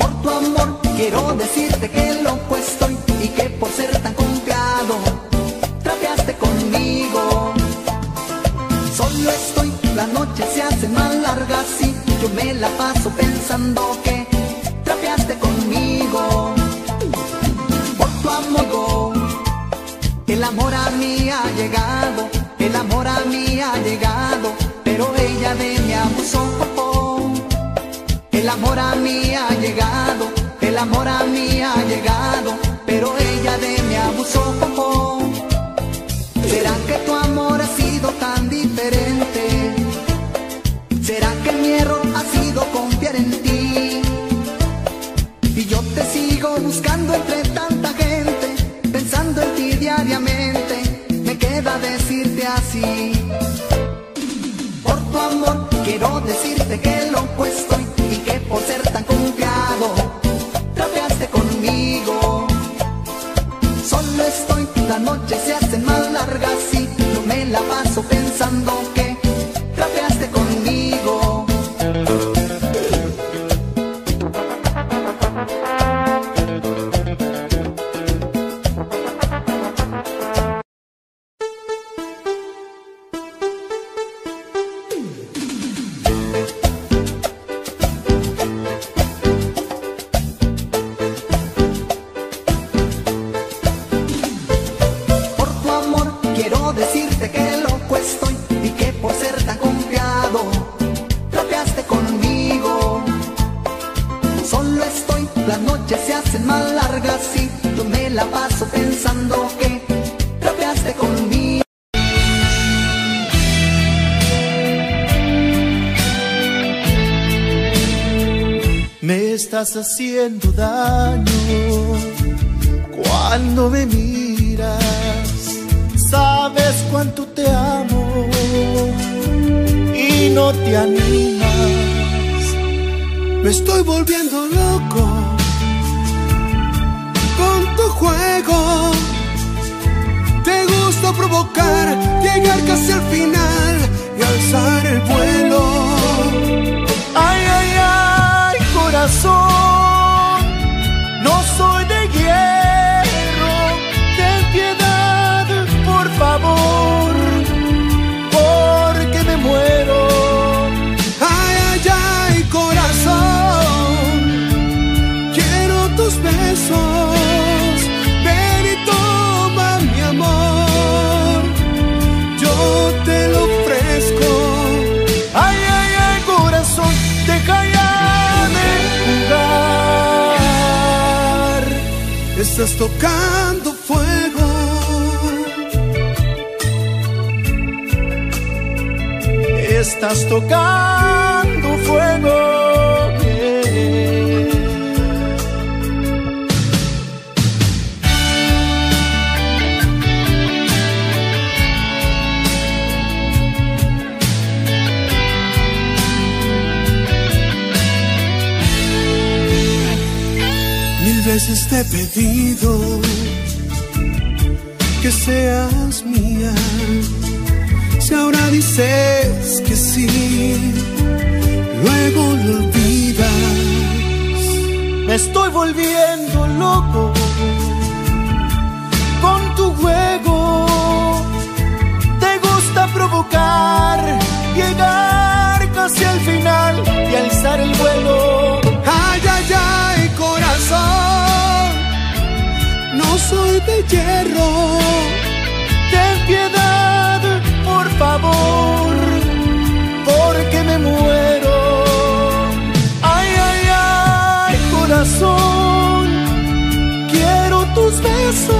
Por tu amor quiero decirte que loco estoy y que por ser tan confiado trapeaste conmigo. Solo estoy, las noches se hacen más largas y yo me la paso pensando que trapeaste conmigo. Por tu amor, el amor a mí ha llegado, el amor a mí ha llegado, pero ella de mí abusó. El amor a mí ha llegado, el amor a mí ha llegado, pero ella de mí abusó. ¿Será que tu amor ha sido tan diferente? ¿Será que mi error ha sido confiar en ti? Y yo te sigo buscando entre tanta gente, pensando en ti diariamente. Me queda decirte así. Por tu amor quiero decirte que loco estoy y que por ser tan confiado trapeaste conmigo. Solo estoy, las noches se hacen más largas y yo me la paso pensando que trapeaste conmigo. Estás haciendo daño cuando me miras. Sabes cuánto te amo y no te animas. Me estoy volviendo loco con tu juego. Te gusta provocar, llegar casi al final y alzar el vuelo. Ay, ay, ay, corazón, no soy de hierro, ten piedad, por favor, porque me muero. Ay, ay, ay, corazón, quiero tus besos, ven y toma mi amor, yo te lo ofrezco. Ay, ay, ay, corazón, estás tocando fuego. Estás tocando fuego. Mil veces te he pedido que seas mía. Si ahora dices que sí, luego lo olvidas. Me estoy volviendo loco con tu juego. Te gusta provocar, llegar casi al final y alzar el vuelo. Ay, ay, ay, corazón, no soy de hierro. Ten piedad, por favor, porque me muero. Ay, ay, ay, corazón, quiero tus besos.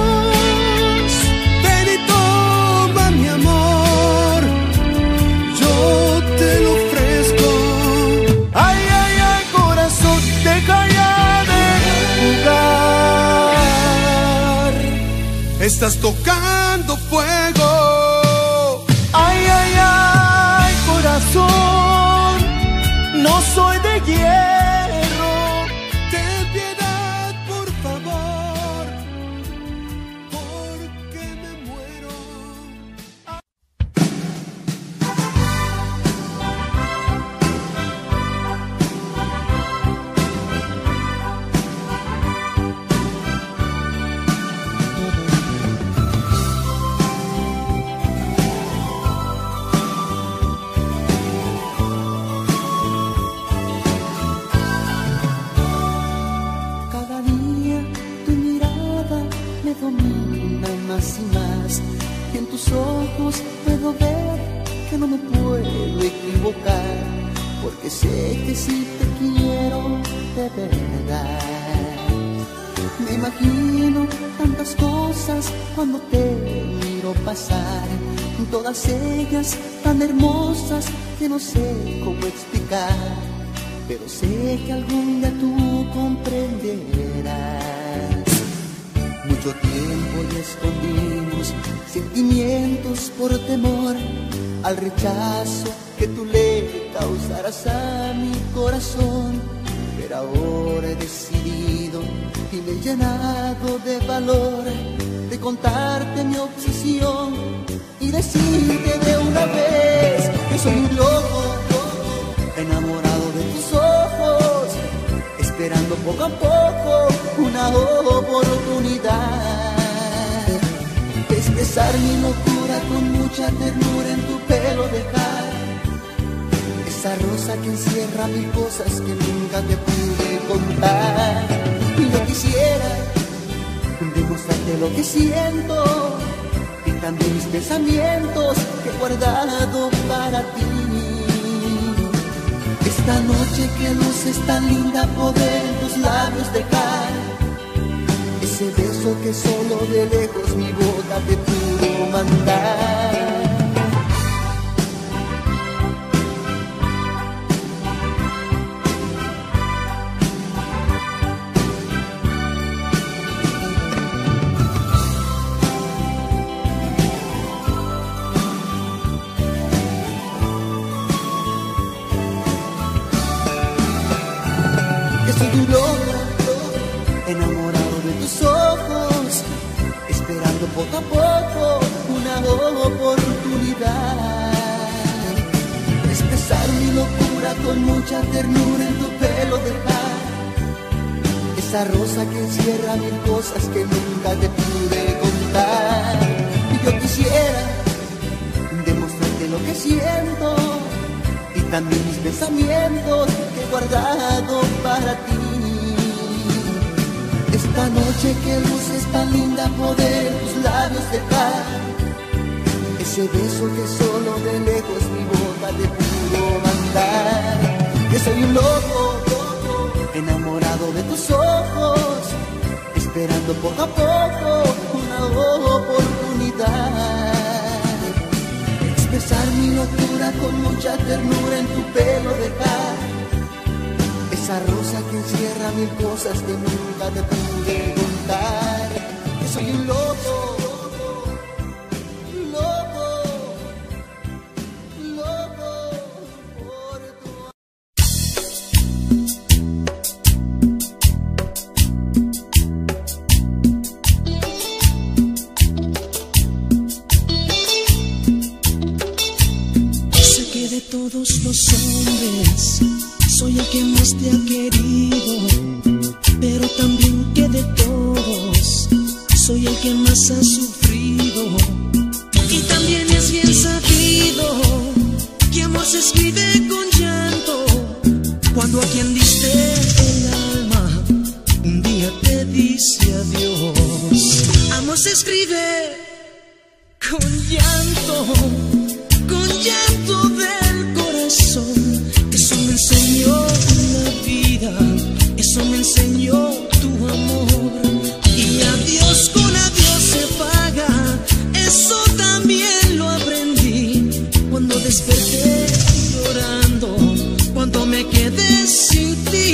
Estás tocando fuego. Ay, ay, ay, corazón, no soy de hierro. Ten piedad, por favor, porque me muero. Tan hermosas que no sé cómo explicar, pero sé que algún día tú comprenderás. Mucho tiempo le escondimos sentimientos por temor al rechazo que tú le causarás a mi corazón, pero ahora he decidido y me he llenado de valor de contarte mi obsesión y decirte de una vez que soy un loco, enamorado de tus ojos, esperando poco a poco una oportunidad. Expresar mi locura con mucha ternura en tu pelo dejar, esa rosa que encierra mil cosas que nunca te pude contar. Y yo quisiera demostrarte lo que siento, también mis pensamientos que he guardado para ti. Esta noche que luces tan linda poder en tus labios dejar, ese beso que solo de lejos mi boca te pudo mandar. Poco a poco una oportunidad. Expresar mi locura con mucha ternura en tu pelo dejar, esa rosa que encierra mil cosas que nunca te pude contar. Y yo quisiera demostrarte lo que siento y también mis pensamientos que he guardado para ti. Esta noche que luces tan linda poder tus labios dejar, ese beso que solo de lejos mi boca te pudo mandar. Que soy un loco, enamorado de tus ojos, esperando poco a poco una oportunidad. Expresar mi locura con mucha ternura en tu pelo dejar, esa rosa que encierra mil cosas que nunca te pude contar. Que soy un loco, loco, loco por tu amor. también que de todos soy el que más ha sufrido. Y también es bien sabido que amor se escribe con llanto, cuando a quien diste el alma un día te dice adiós. Amor se escribe con llanto del corazón. Eso me enseñó la vida, eso me enseñó tu amor. Y adiós con adiós se paga, eso también lo aprendí cuando desperté llorando, cuando me quedé sin ti.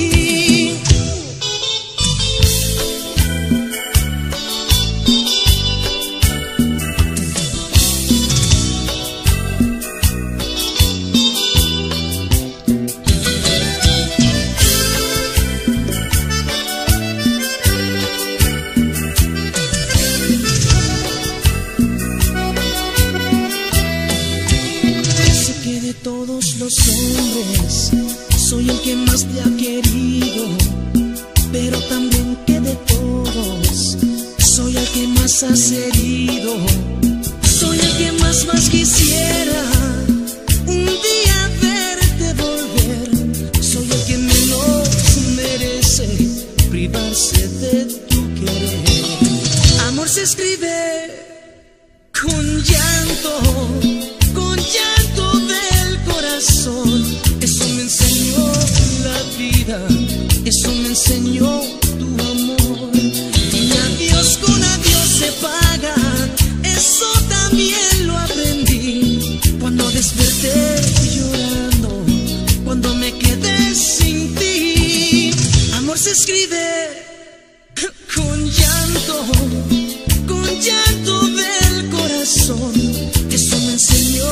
Soy el que más te ha querido, pero también que de todos soy el que más has herido. Soy el que más quisiera un día verte volver. Soy el que menos merece privarse de tu querer. Amor se escribe con llanto. Eso me enseñó la vida, eso me enseñó tu amor. Y adiós con adiós se paga, eso también lo aprendí cuando desperté llorando, cuando me quedé sin ti. Amor se escribe con llanto del corazón. Eso me enseñó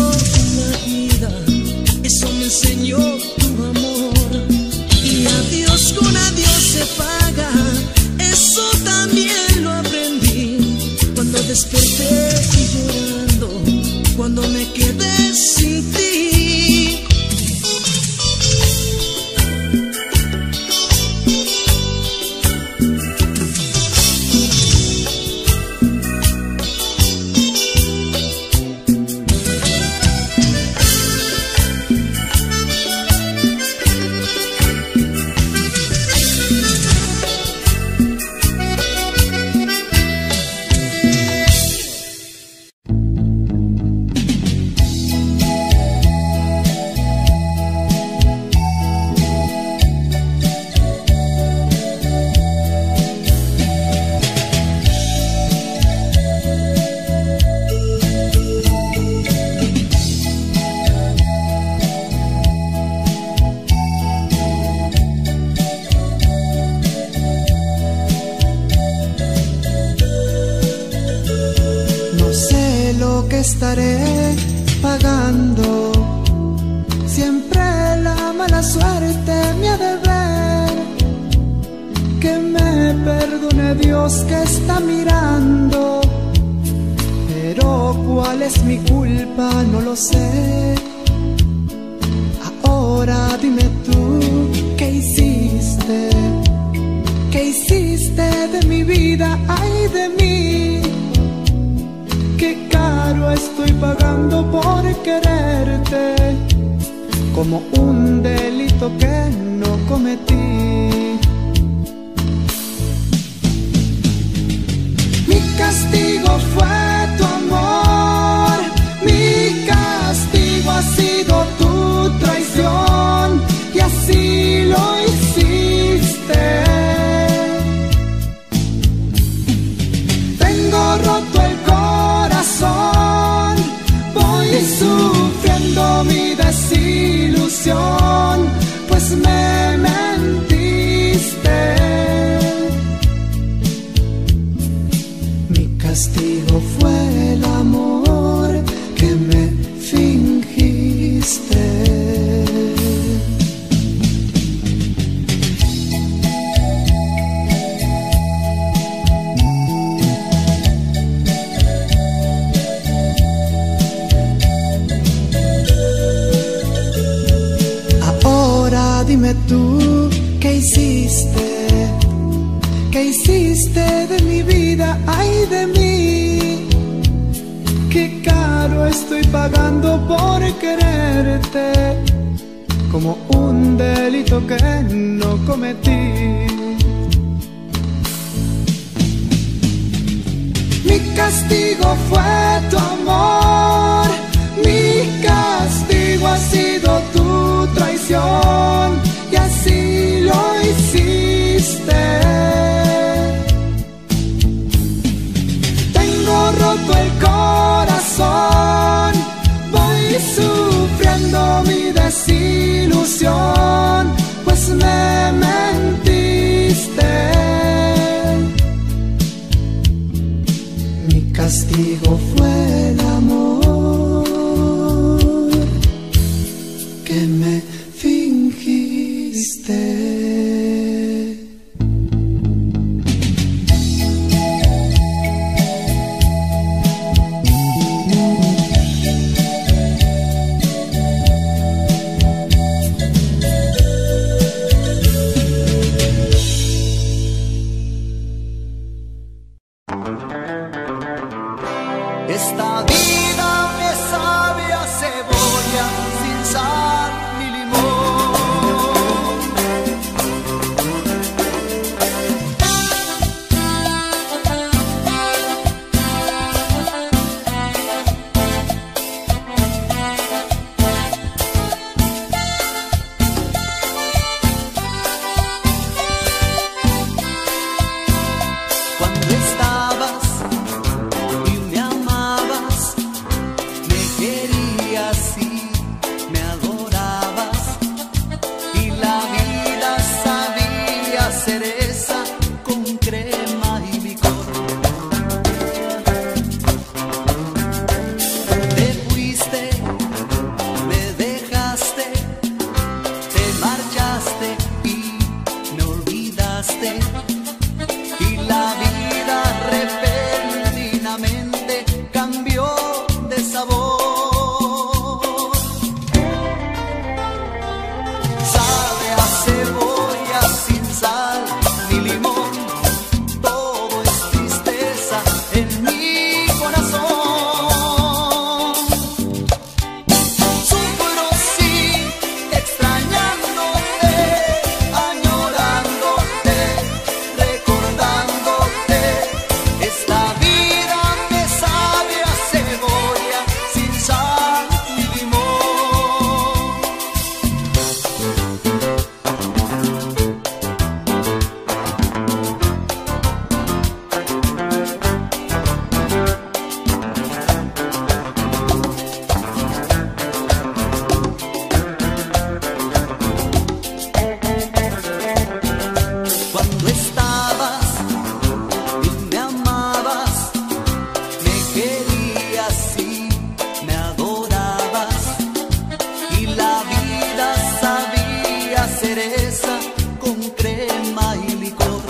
la vida, eso me enseñó tu amor. Y adiós con adiós se paga, eso también lo aprendí cuando desperté llorando, cuando me quedé sin ti. Estaré pagando, siempre la mala suerte me ha de ver. Que me perdone Dios que está mirando, pero cuál es mi culpa no lo sé. Ahora dime tú, ¿qué hiciste de mi vida? Ay de mí, qué caro estoy pagando por quererte, como un delito que no cometí. Mi castigo fue tu amor, mi castigo ha sido tu traición, y así lo hiciste. Tengo roto el corazón, voy sufriendo mi desilusión, pues me mentiste. Mi castigo fue el amor que me fingiste. Dime tú, ¿qué hiciste? ¿Qué hiciste de mi vida? ¡Ay de mí! ¡Qué caro estoy pagando por quererte! Como un delito que no cometí. Mi castigo fue tu amor, mi castigo ha sido tu traición, y así lo hiciste. Tengo roto el corazón, voy sufriendo mi desilusión, pues me mentiste. Mi castigo fue el amor que me fingiste. Esta vida me sabe a cebolla sin sal ni limón. Cuando estabas y la vida repentinamente cambió de sabor. Sabe a cebolla sin sal ni limón, todo es tristeza en mi corazón. Sufro sí, extrañándote, añorándote, cereza con crema y licor.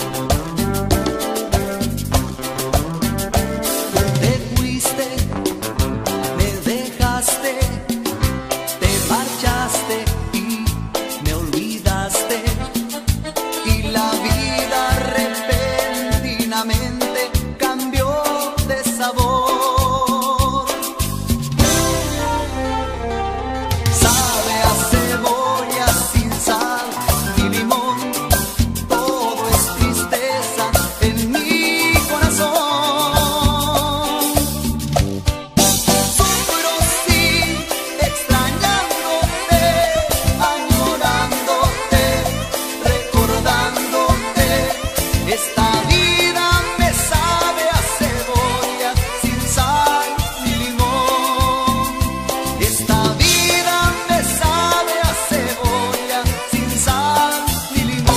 Te fuiste, me dejaste, te marchaste y me olvidaste, y la vida repentinamente cambió de sabor. Sabe a cebolla sin sal y limón, todo es tristeza en mi corazón. Sufro sí, extrañándote, añorándote, recordándote. Esta vida me sabe a cebolla sin sal ni limón. Esta vida me sabe a cebolla sin sal ni limón.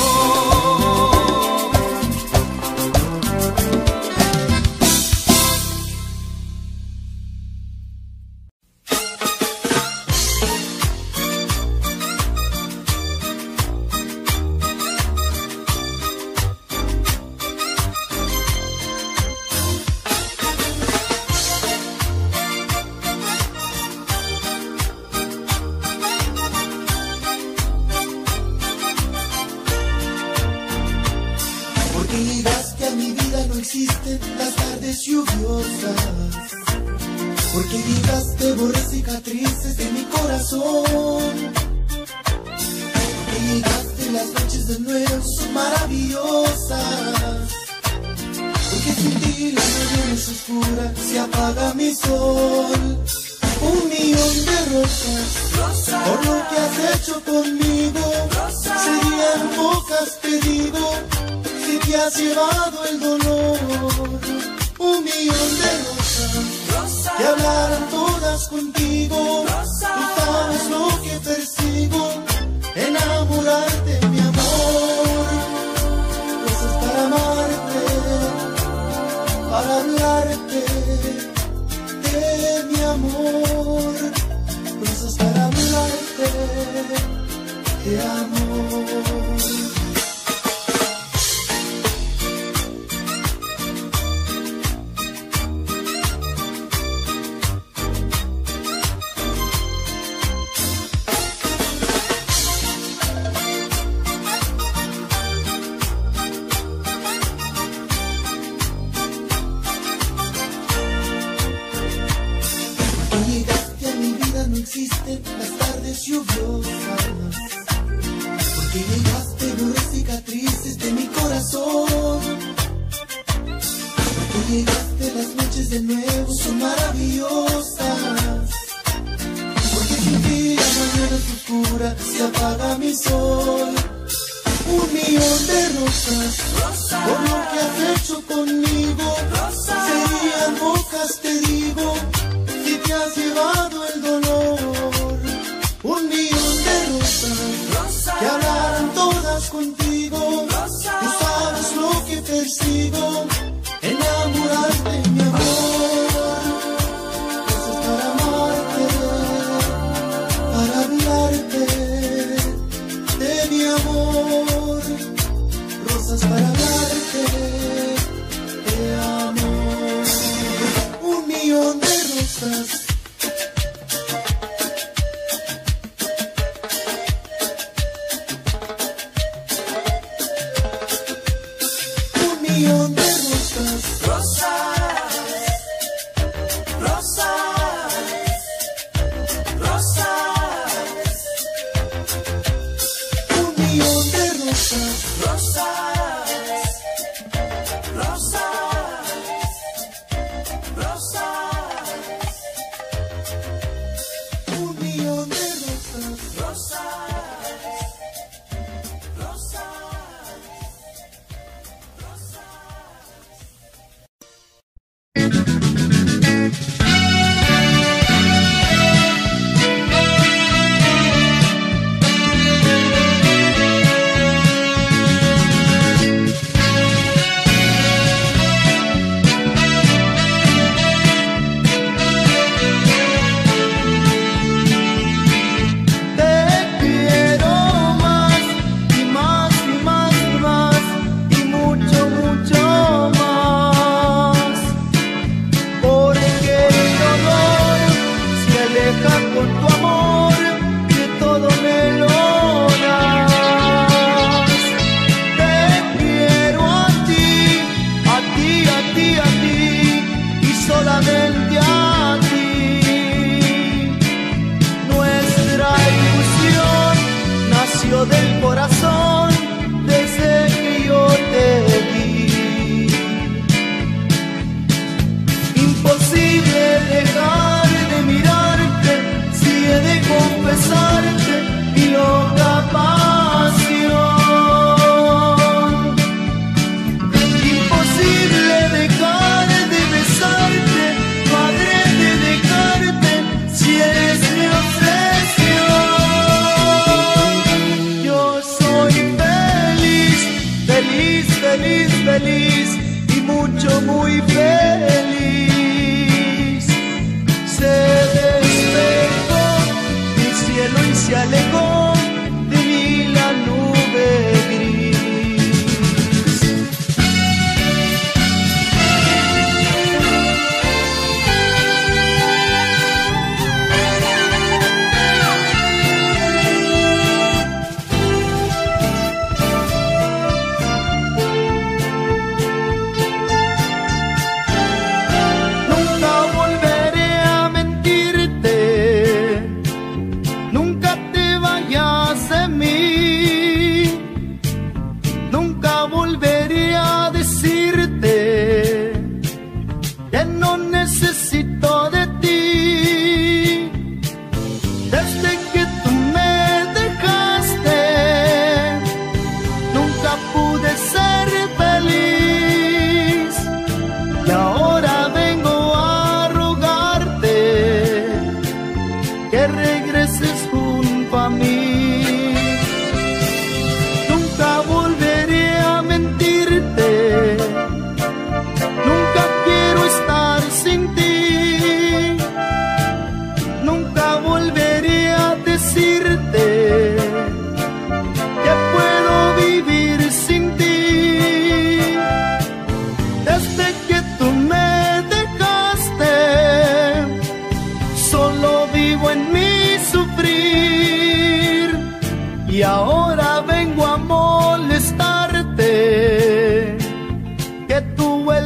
Capaz que a mi vida no existen las tardes lluviosas, porque gritaste, borré cicatrices de mi corazón. Que llegaste, las noches de nuevo son maravillosas, porque sin ti la noche es oscura, se apaga mi sol. Un millón de rosas, por lo que has hecho conmigo, serían pocas, te digo, si te has llevado el dolor. Un millón de rosas, que hablaran todas contigo, tú sabes lo que persigo, enamorarte, mi amor. Rosas para amarte, para hablarte de mi amor, rosas para hablarte, te amo. Las tardes lluviosas, porque llegaste, borré cicatrices de mi corazón. Porque llegaste, las noches de nuevo son maravillosas, porque sin ti la mañana es oscura, se apaga mi sol. Un millón de rosas, por lo que has hecho conmigo, serían pocas, te digo, si te has llevado el dolor. Un millón de rosas, que hablarán todas contigo, tú sabes lo que persigo, enamorarte, mi amor. Rosas para amarte, para hablarte de mi amor, rosas para hablarte, te amo. Un millón de rosas.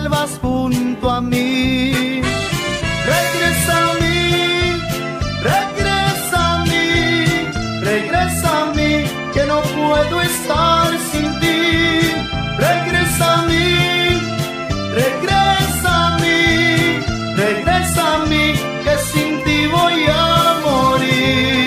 vuelvas junto a mí. Regresa a mí, regresa a mí, regresa a mí, que no puedo estar sin ti. Regresa a mí, regresa a mí, regresa a mí, que sin ti voy a morir.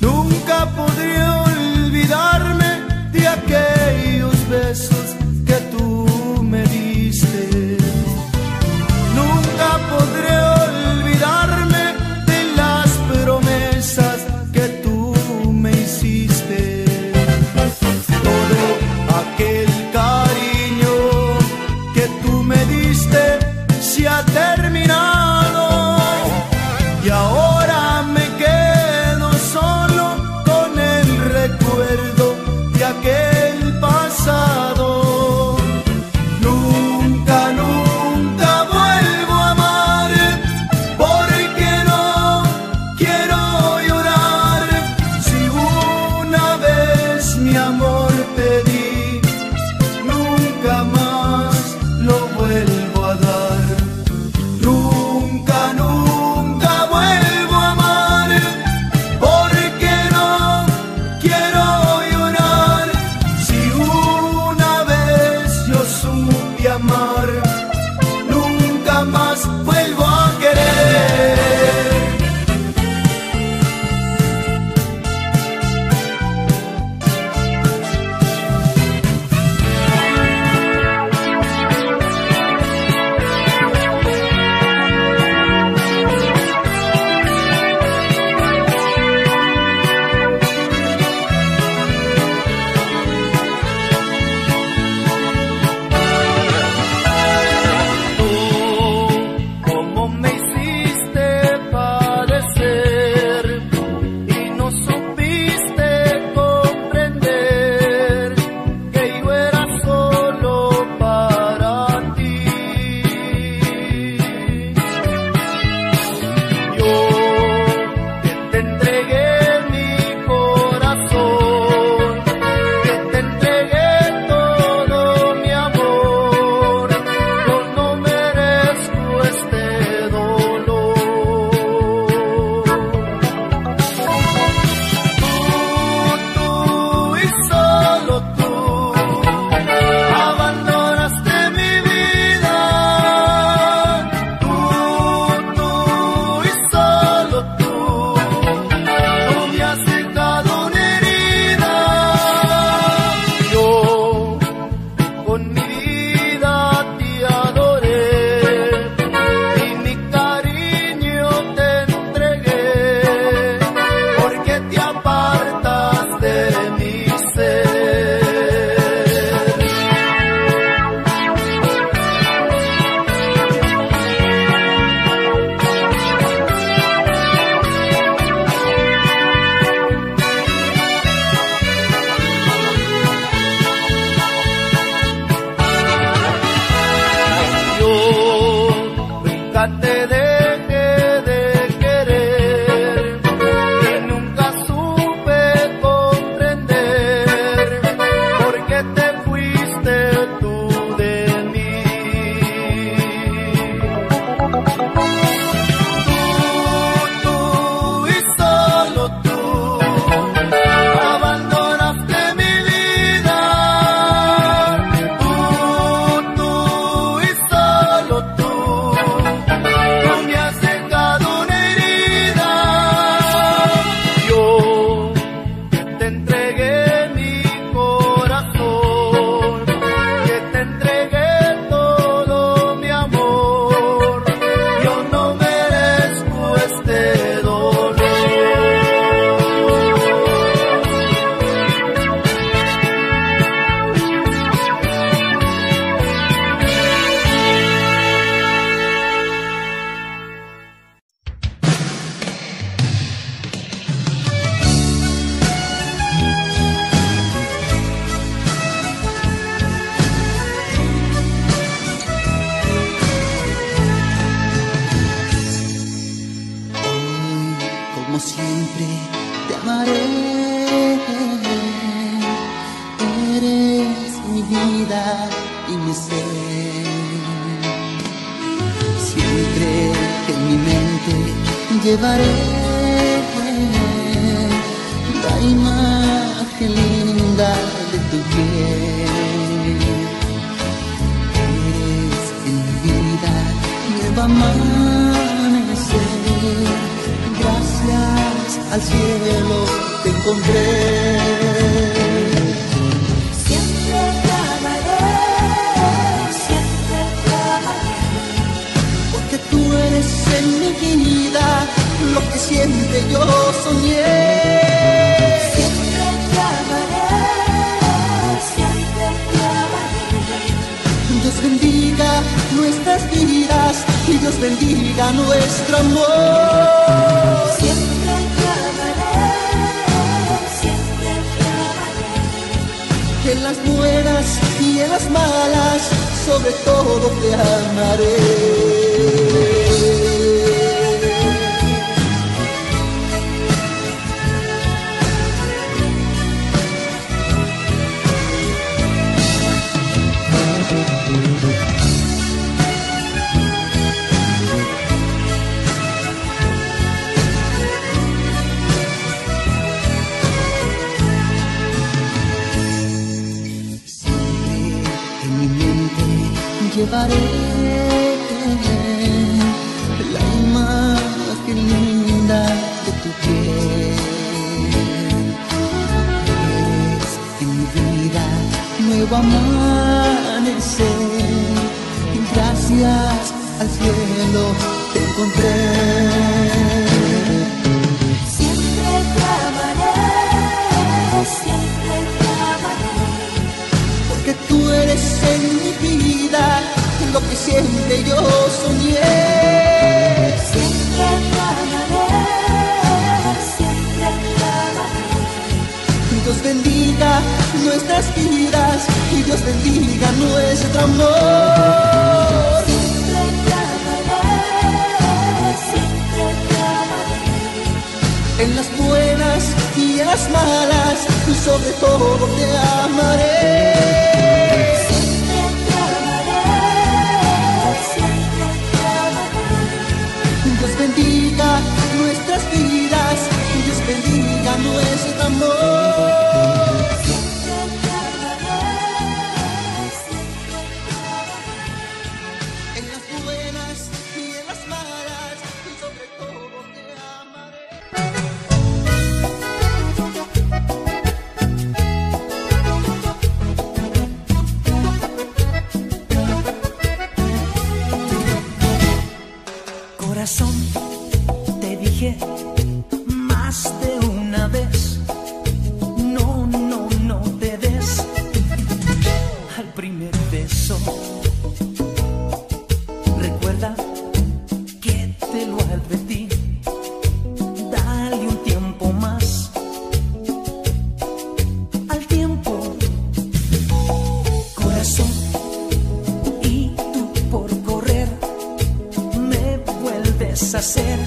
Nunca podré olvidarme de aquellos besos que tú me diste. Nunca podré olvidarme de las promesas que tú me hiciste. Todo aquel cariño que tú me diste se ha terminado. Y ahora me quedo solo con el recuerdo de aquel pasado. vida y mi ser. Siempre en mi mente llevaré la imagen linda de tu piel. Eres en mi vida nuevo amanecer. Gracias al cielo te encontré. En mi vida, lo que siempre yo soñé. Siempre clamaré. Dios bendiga nuestras vidas y Dios bendiga nuestro amor. Siempre clamaré. En las buenas y en las malas, sobre todo te amaré. Llevaré la imagen linda de tu piel. Eres en mi vida nuevo amanecer. Y gracias al cielo te encontré. Lo que siempre yo soñé. Siempre clamaré, siempre clamaré. Dios bendiga nuestras vidas y Dios bendiga nuestro amor. Siempre clamaré. En las buenas y en las malas, y sobre todo te amaré. Bendiga nuestras vidas y Dios bendiga nuestro amor. En las buenas y en las malas, y sobre todo te amaré. Corazón, más de una vez, no, no, no te des al primer beso. Recuerda que te lo advertí, dale un tiempo más al tiempo. Corazón, y tú por correr me vuelves a hacer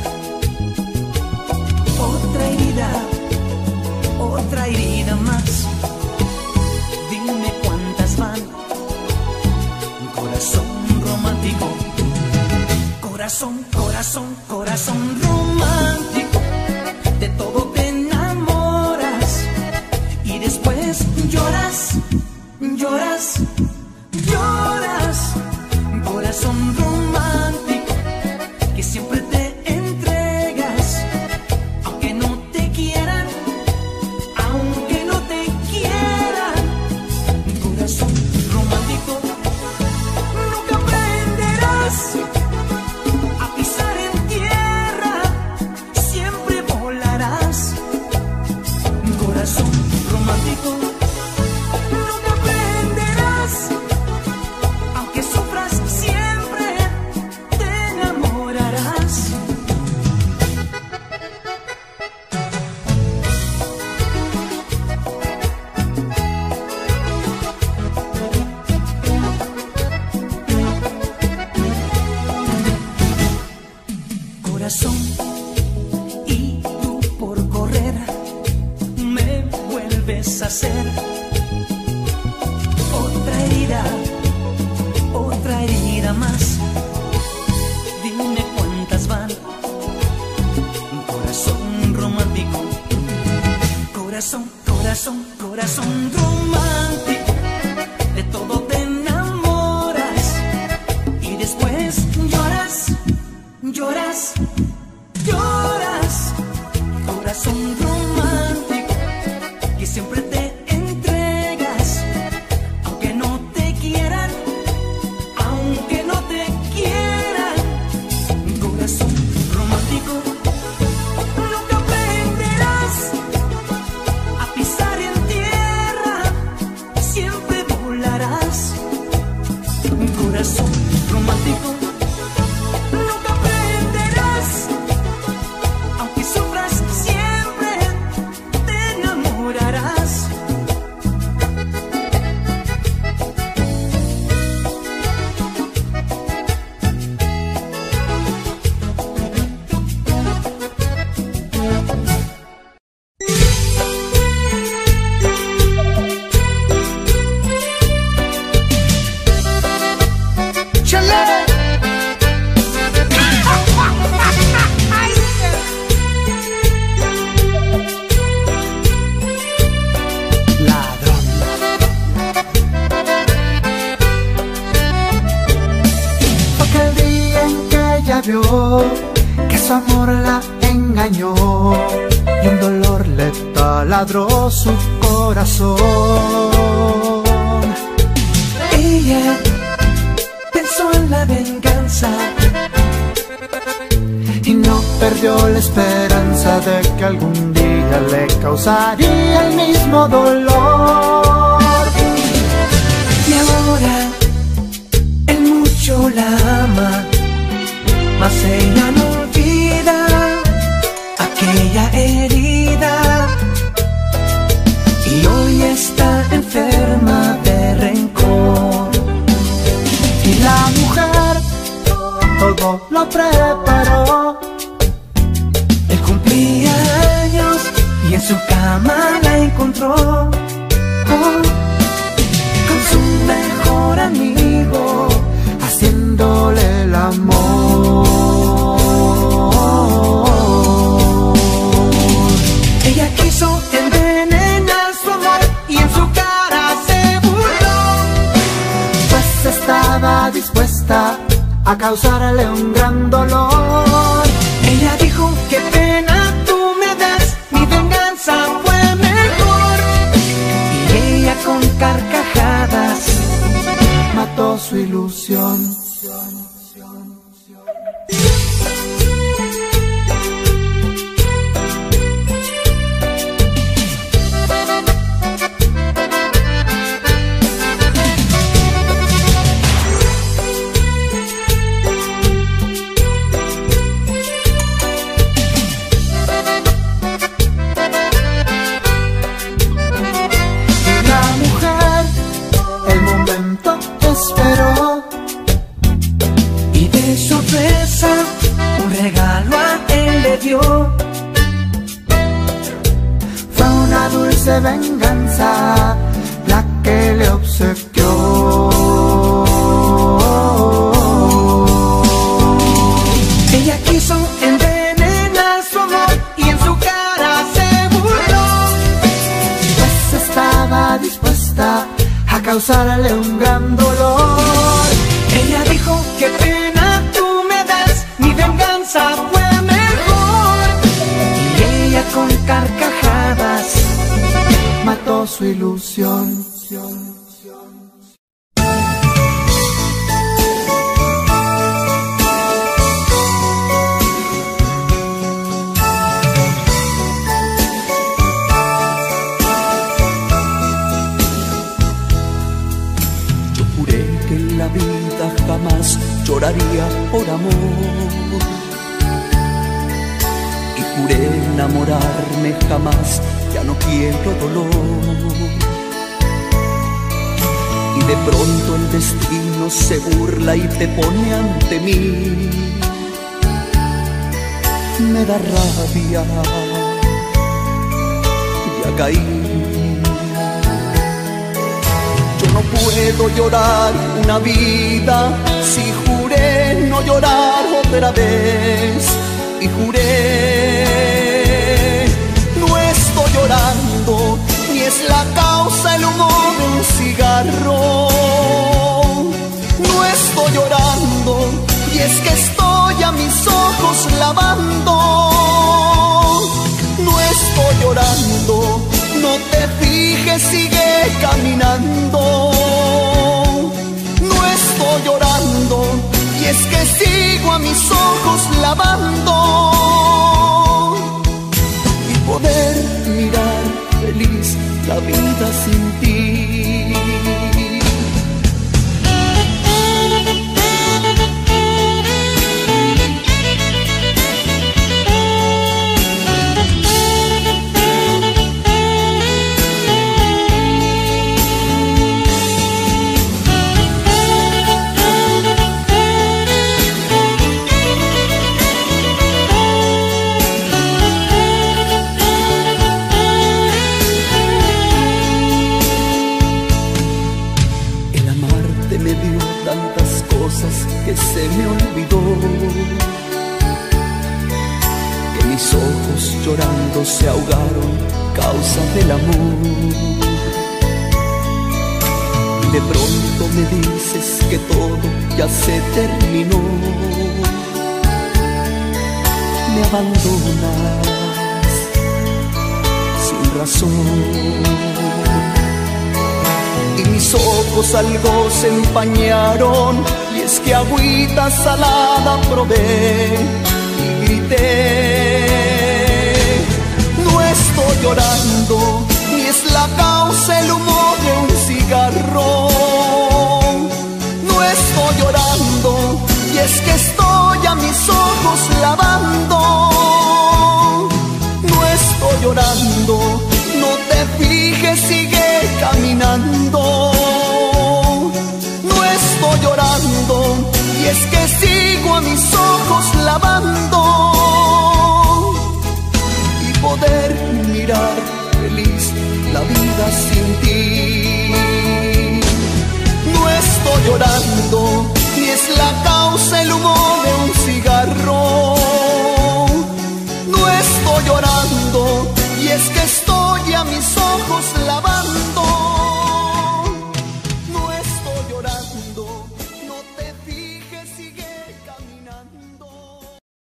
otra herida más. Dime cuántas van, corazón romántico. Corazón, corazón, corazón romántico. De todo te enamoras y después lloras, lloras, lloras. Corazón romántico, que siempre te hacer otra herida. herida, otra herida más. Dime cuántas van. Corazón romántico, corazón, corazón, corazón romántico. De todo te enamoras y después lloras, lloras, lloras. Corazón romántico que siempre te su corazón. Ella pensó en la venganza y no perdió la esperanza de que algún día le causaría el mismo dolor. Y ahora él mucho la ama, mas ella no olvida aquella herida. Y hoy está enferma de rencor. Y la mujer todo lo preparó. Él cumplía años y en su cama la encontró, con su mejor amigo haciéndole el amor. Ella quiso dispuesta a causarle un gran dolor. Ella dijo: qué pena tú me das, mi venganza fue mejor. Y ella con carcajadas mató su ilusión. Venganza la que le obsequió. Ella quiso envenenar su amor y en su cara se burló, pues estaba dispuesta a causarle un gran dolor. Ella dijo: qué pena tú me das, mi venganza fue mejor. Y ella con carcajadas mató su ilusión. Yo juré que en la vida jamás lloraría por amor, y juré enamorarme jamás. Ya no quiero dolor. Y de pronto el destino se burla y te pone ante mí. Me da rabia, ya caí. Yo no puedo puedo llorar una vida si juré no llorar otra vez. Y juré, no estoy llorando, ni es la causa el humo de un cigarro. No estoy llorando, y es que estoy a mis ojos lavando. No estoy llorando, no te fijes, sigue caminando. No estoy llorando, y es que sigo a mis ojos lavando. Y poder mirar feliz la vida sin ti. Se me olvidó que mis ojos llorando se ahogaron causa del amor. Y de pronto me dices que todo ya se terminó. Me abandonas sin razón. Y mis ojos algo se empañaron. Es que agüita salada probé y grité. No estoy llorando, ni es la causa el humo de un cigarro. No estoy llorando, y es que estoy a mis ojos lavando. No estoy llorando, no te fijes, sigue caminando.